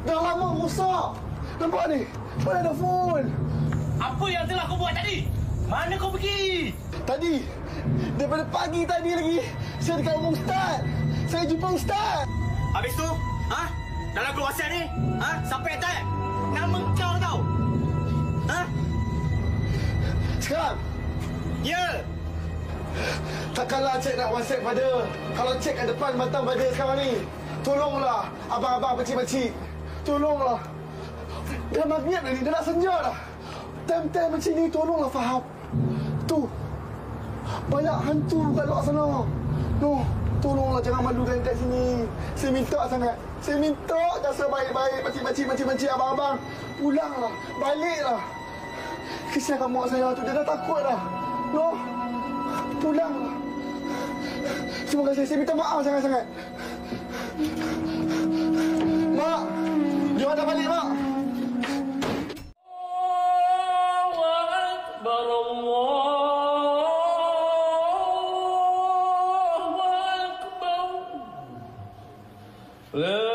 Dah lama rosak. Nampak ni? Mana ada phone? Apa yang telah kau buat tadi? Mana kau pergi? Tadi. Daripada pagi tadi lagi. Saya dekat rumah Ustaz. Saya jumpa Ustaz. Habis tu? Ha? Dalam grup WhatsApp ni? Ha? Sampai tak? Nama kau tau? Ha? Sekarang? Ya. Takkanlah cik nak WhatsApp pada. Kalau cik kat depan batang pada sekarang ni. Tolonglah abang-abang, pakcik-pakcik. Tolonglah. Dah maghrib dah ni, dah nak senja dah. Time-time macam ni tolonglah faham. Tu. Banyak hantu kat luar sana. No, tolonglah jangan malukan kat sini. Saya minta sangat. Saya minta jasa baik-baik pakcik-pakcik, pakcik-pakcik, abang-abang. Pulanglah, baliklah. Kesian mak saya tu, dia dah takut dah. No. Pulanglah. Terima kasih. Saya minta maaf sangat-sangat. Mak, dia dah balik, mak. Allahu Akbar, Allahu Akbar. La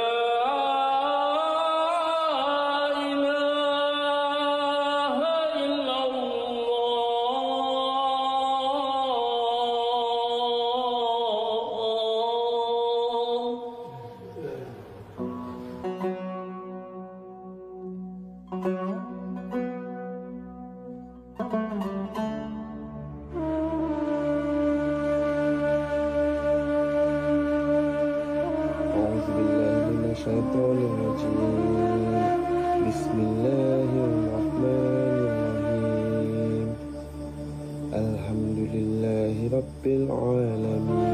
ilaha illallah. Bismillahirrahmanirrahim. Alhamdulillahi Rabbil Alamin.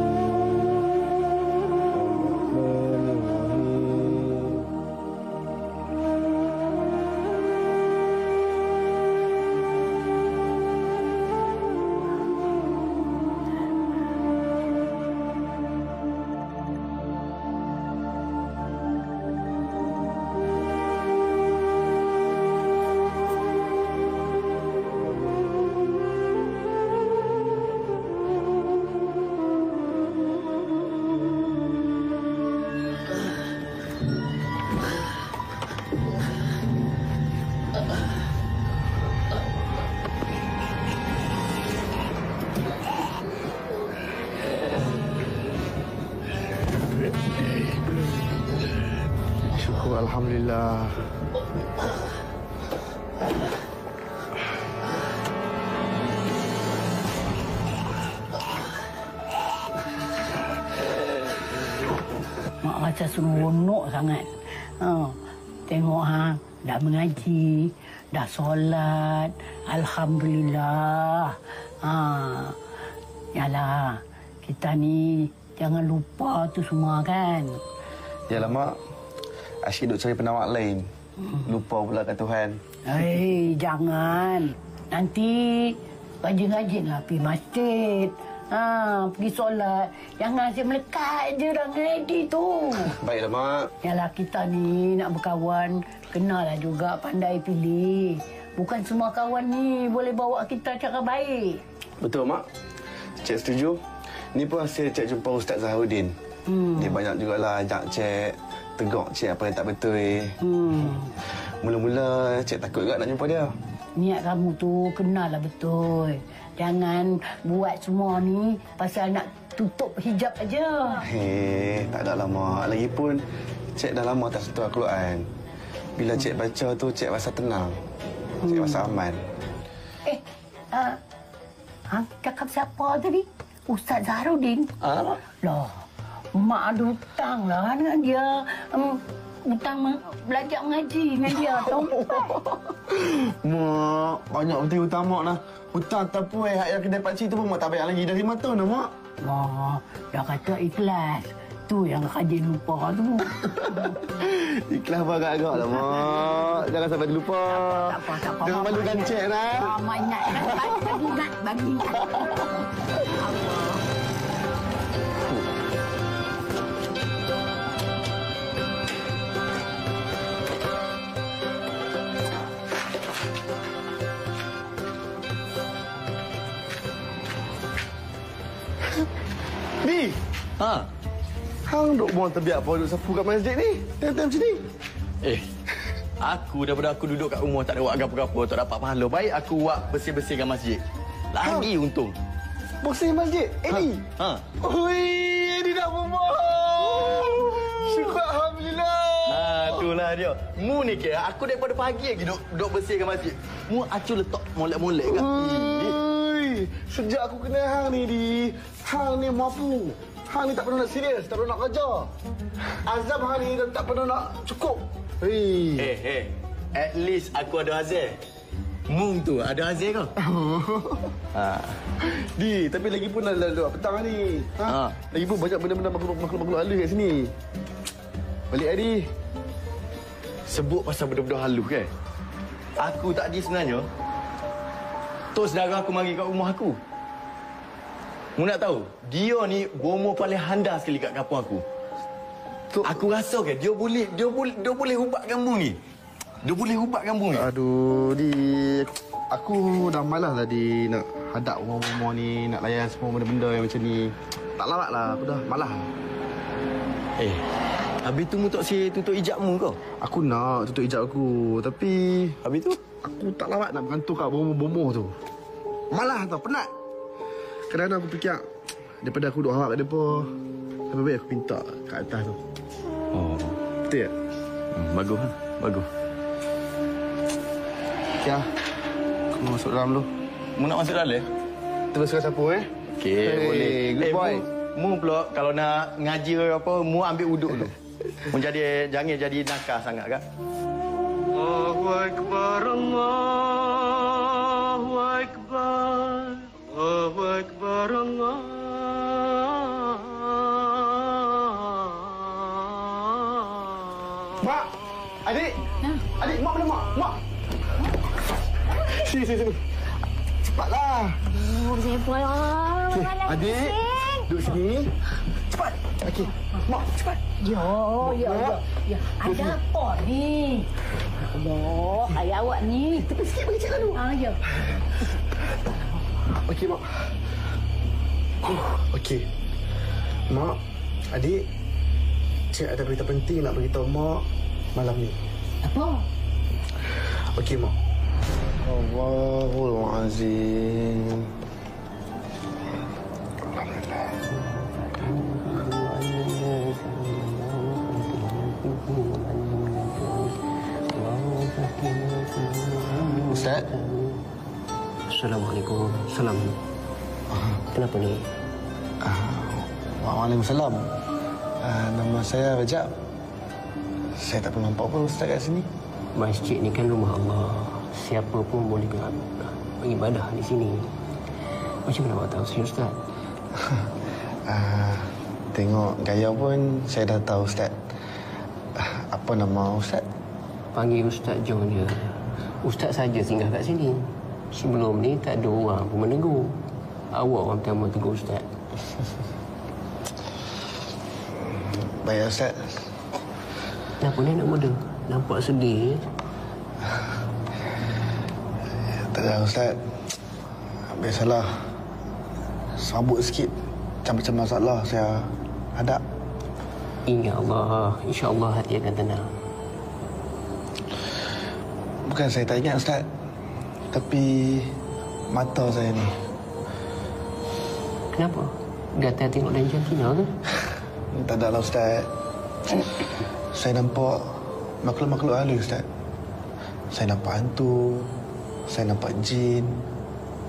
Alhamdulillah. Mak rasa seronok sangat. Ha, tengok hang dah mengaji, dah solat. Alhamdulillah. Ha. Yalah, kita ni jangan lupa tu semua kan. Yalah mak. Asyik duk cari penawak lain. Lupa pula kat Tuhan. Hei, jangan. Nanti rajin-rajinlah pergi masjid. Ha, pergi solat. Jangan asyik melekat je dalam ready tu. Baiklah, Mak. Yalah, kita ni nak berkawan, kenalah juga pandai pilih. Bukan semua kawan ni boleh bawa kita cara baik. Betul, Mak. Cik setuju. Ni pun hasil Cik jumpa Ustaz Zaharuddin. Hmm. Dia banyak jugalah ajak Cik. Tegak Cik apa yang tak betul. Hmm. Mula-mula Cik takut juga nak jumpa dia. Niat kamu tu kenalah betul. Jangan buat semua ni pasal nak tutup hijab aja. Hei, tak ada lama. Lagipun Cik dah lama tak sentuh Al-Quran. Bila Cik baca tu Cik rasa tenang. Cik rasa aman. Eh, uh, hang cakap siapa tadi? Ustaz Zaharuddin. Ah? Loh. Mak ada hutang lah dengan dia. Um, hutang belajar mengaji dengan dia. Tahu tak? Mak, banyak betul hutang mak lah. Hutang terpuai hak yang kedai pakcik tu pun mak tak bayar lagi. Dah lima tahun dah mak. Mak, dah kata ikhlas. Tu yang rajin lupa tu. Ikhlas agak-agak lah mak. Jangan sampai lupa. Tak apa, tak apa. Jangan malukan cik lah. Mak ingat, bagi ingat, bagi ingat. Bi! Ha? Hang duk buang terbiak apa duk sapu kat masjid ni? Time-time macam ni? Eh, aku daripada aku duduk kat rumah tak ada buat apa-apa, tak dapat pahala. Baik aku buat bersih-bersihkan masjid. Lagi ha? Untung. Bersih masjid? Eddie? Ha? Ha? Ui, Eddie dah berbohong! Syukur Alhamdulillah! Ha, itulah dia. Mu ni ke, aku daripada pagi lagi duk, duk bersihkan masjid. Mu acu letak molek-molek kat. Ui! Sejak aku kenal hang ni, Di, hang ni mampu. Hang ni tak pernah nak serius, tak pernah nak kerja. Azam hang ni tak pernah nak cukup. Hei, hey, hey. At least aku ada Azam. Mung tu ada Azir kau. Ha. Di, tapi lagi pun dah dah petang ni. Ha. ha. Lagi pun banyak benda-benda makhluk-makhluk halus kat sini. Balik hari sebut pasal benda-benda halus kan. Aku tadi sebenarnya tok saudara aku mari kat rumah aku. Mu nak tahu, dia ni bomo paling handal sekali kat kampung aku. Tok aku rasa ke dia boleh dia boleh dia boleh ubat kampung ni. Dia boleh ubat kampung ni? Aduh, Di. Aku dah malas lah, Di, nak hadap rumah-rumah ni, nak layan semua benda-benda yang macam ni. Tak larat lah, aku dah malas. Eh, habis tu mu tak si tutup hijab mu kau? Aku nak tutup hijab aku, tapi... Habis tu? Aku tak larat nak bergantung kat bomoh-bomoh tu. Malas tau, penat. Kadang-kadang aku fikir, daripada aku duduk harap kat mereka, lebih baik aku minta kat atas tu. Oh. Betul tak? Hmm, bagus lah, bagus. Ya, aku masuk dalam dulu. Mu nak masuk dalam? Teruskan sapu, eh? Okey, hey, boleh. Good hey, boy. Mu, mu pula kalau nak ngaji ke apa, mu ambil uduk dulu. Mu jadi, jangan jadi nakal sangat, kan? Allahu Akbar, Allahu Akbar, Allahu Akbar, Allah. Mak! Adik! Nah. Adik, mak mana mak? Mak! Sini, sini, sini. Cepatlah. Oh, sebo lah. Adik, duduk sini. Cepat. Okey. Mak, cepat. Ya, Mak, ya, ya. Ya, ada apa ni? Allah, ayah awak ni. Tepi sikit bagi cakap dulu. Ah, ya. Okey, Mak. Huh, okey. Mak, adik, cik ada berita penting nak beritahu Mak malam ni. Apa? Okey, Mak. Allahul Azim. Alhamdulillah. Ustaz. Assalamualaikum. Salam. Ah. Kenapa ni? Ah. Waalaikumsalam. Ah, nama saya Rajab. Saya tak pernah nampak pun Ustaz kat sini. Masjid ni kan rumah Allah. Siapa pun boleh beribadah di sini. Macam mana awak tahu saya, Ustaz? Uh, tengok gaya pun saya dah tahu, Ustaz. Uh, apa nama Ustaz? Panggil Ustaz John je. Ustaz saja singgah kat sini. Sebelum ni tak ada orang pun menegur. Awak orang pertama tegur Ustaz. Baik, Ustaz. Kenapa ni anak muda? Nampak sedih. Tak ada, Ustaz. Biasalah. Sabut sikit. Macam-macam masalah saya hadap. Ingat Allah. InsyaAllah hati akan tenang. Bukan saya tak ingat, Ustaz. Tapi mata saya ni. Kenapa? Gatal tengok dan jantina ke? Tak ada lah, Ustaz. Saya nampak makhluk-makhluk halus, Ustaz. Saya nampak hantu. Saya nampak jin.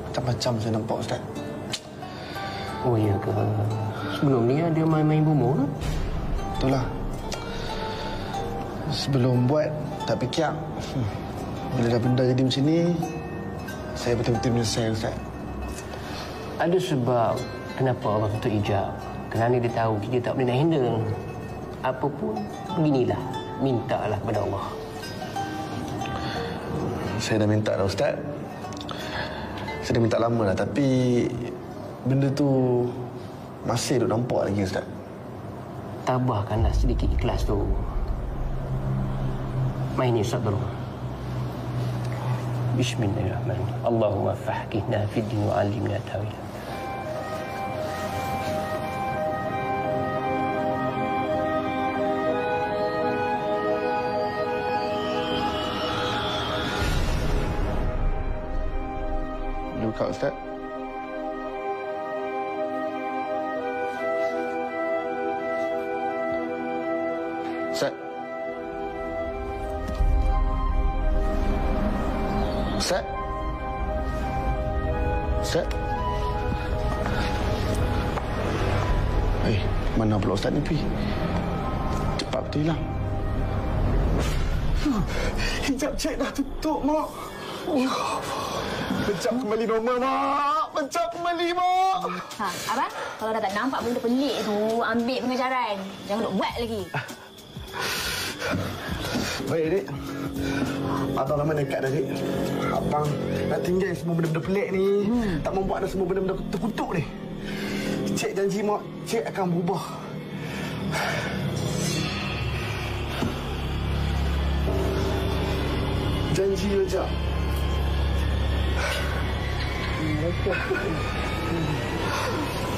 Macam-macam saya nampak, Ustaz. Oh, ya ke? Sebelum ni ada main-main bomoh ke? Itulah. Sebelum buat, tak fikir. Hmm. Bila dah benda jadi macam ni, saya betul-betul menyesal, Ustaz. Ada sebab kenapa Allah tutup hijab. Kerana dia tahu kita tak boleh nak handle. Apa pun, beginilah. Mintalah kepada Allah. Saya dah minta dah, Ustaz. Saya dah minta lama dah, tapi benda tu masih duk nampak lagi, Ustaz. Tambahkanlah sedikit ikhlas tu. Maini Ustaz dulu. Bismillahirrahmanirrahim. Allahumma fahqihna fid din wa 'allimna ta'wil. Kak Ustaz. Ustaz. Ustaz. Ustaz. Mana pula Ustaz ni pergi? Cepat betul hilang. Hijab cik dah tutup, Mak. Oh. Pencap kembali normal, Mak. Pencap kembali, Mak. Ha, Abang, kalau dah tak nampak benda pelik tu, ambil pengajaran. Jangan nak buat lagi. Baik, Dik. Abang lama dekat dah, Dik. Abang nak tinggal semua benda-benda pelik ni. Hmm. Tak membuat dah semua benda-benda terkutuk ni. Cik janji, Mak. Cik akan berubah. Janji saja. Mereka.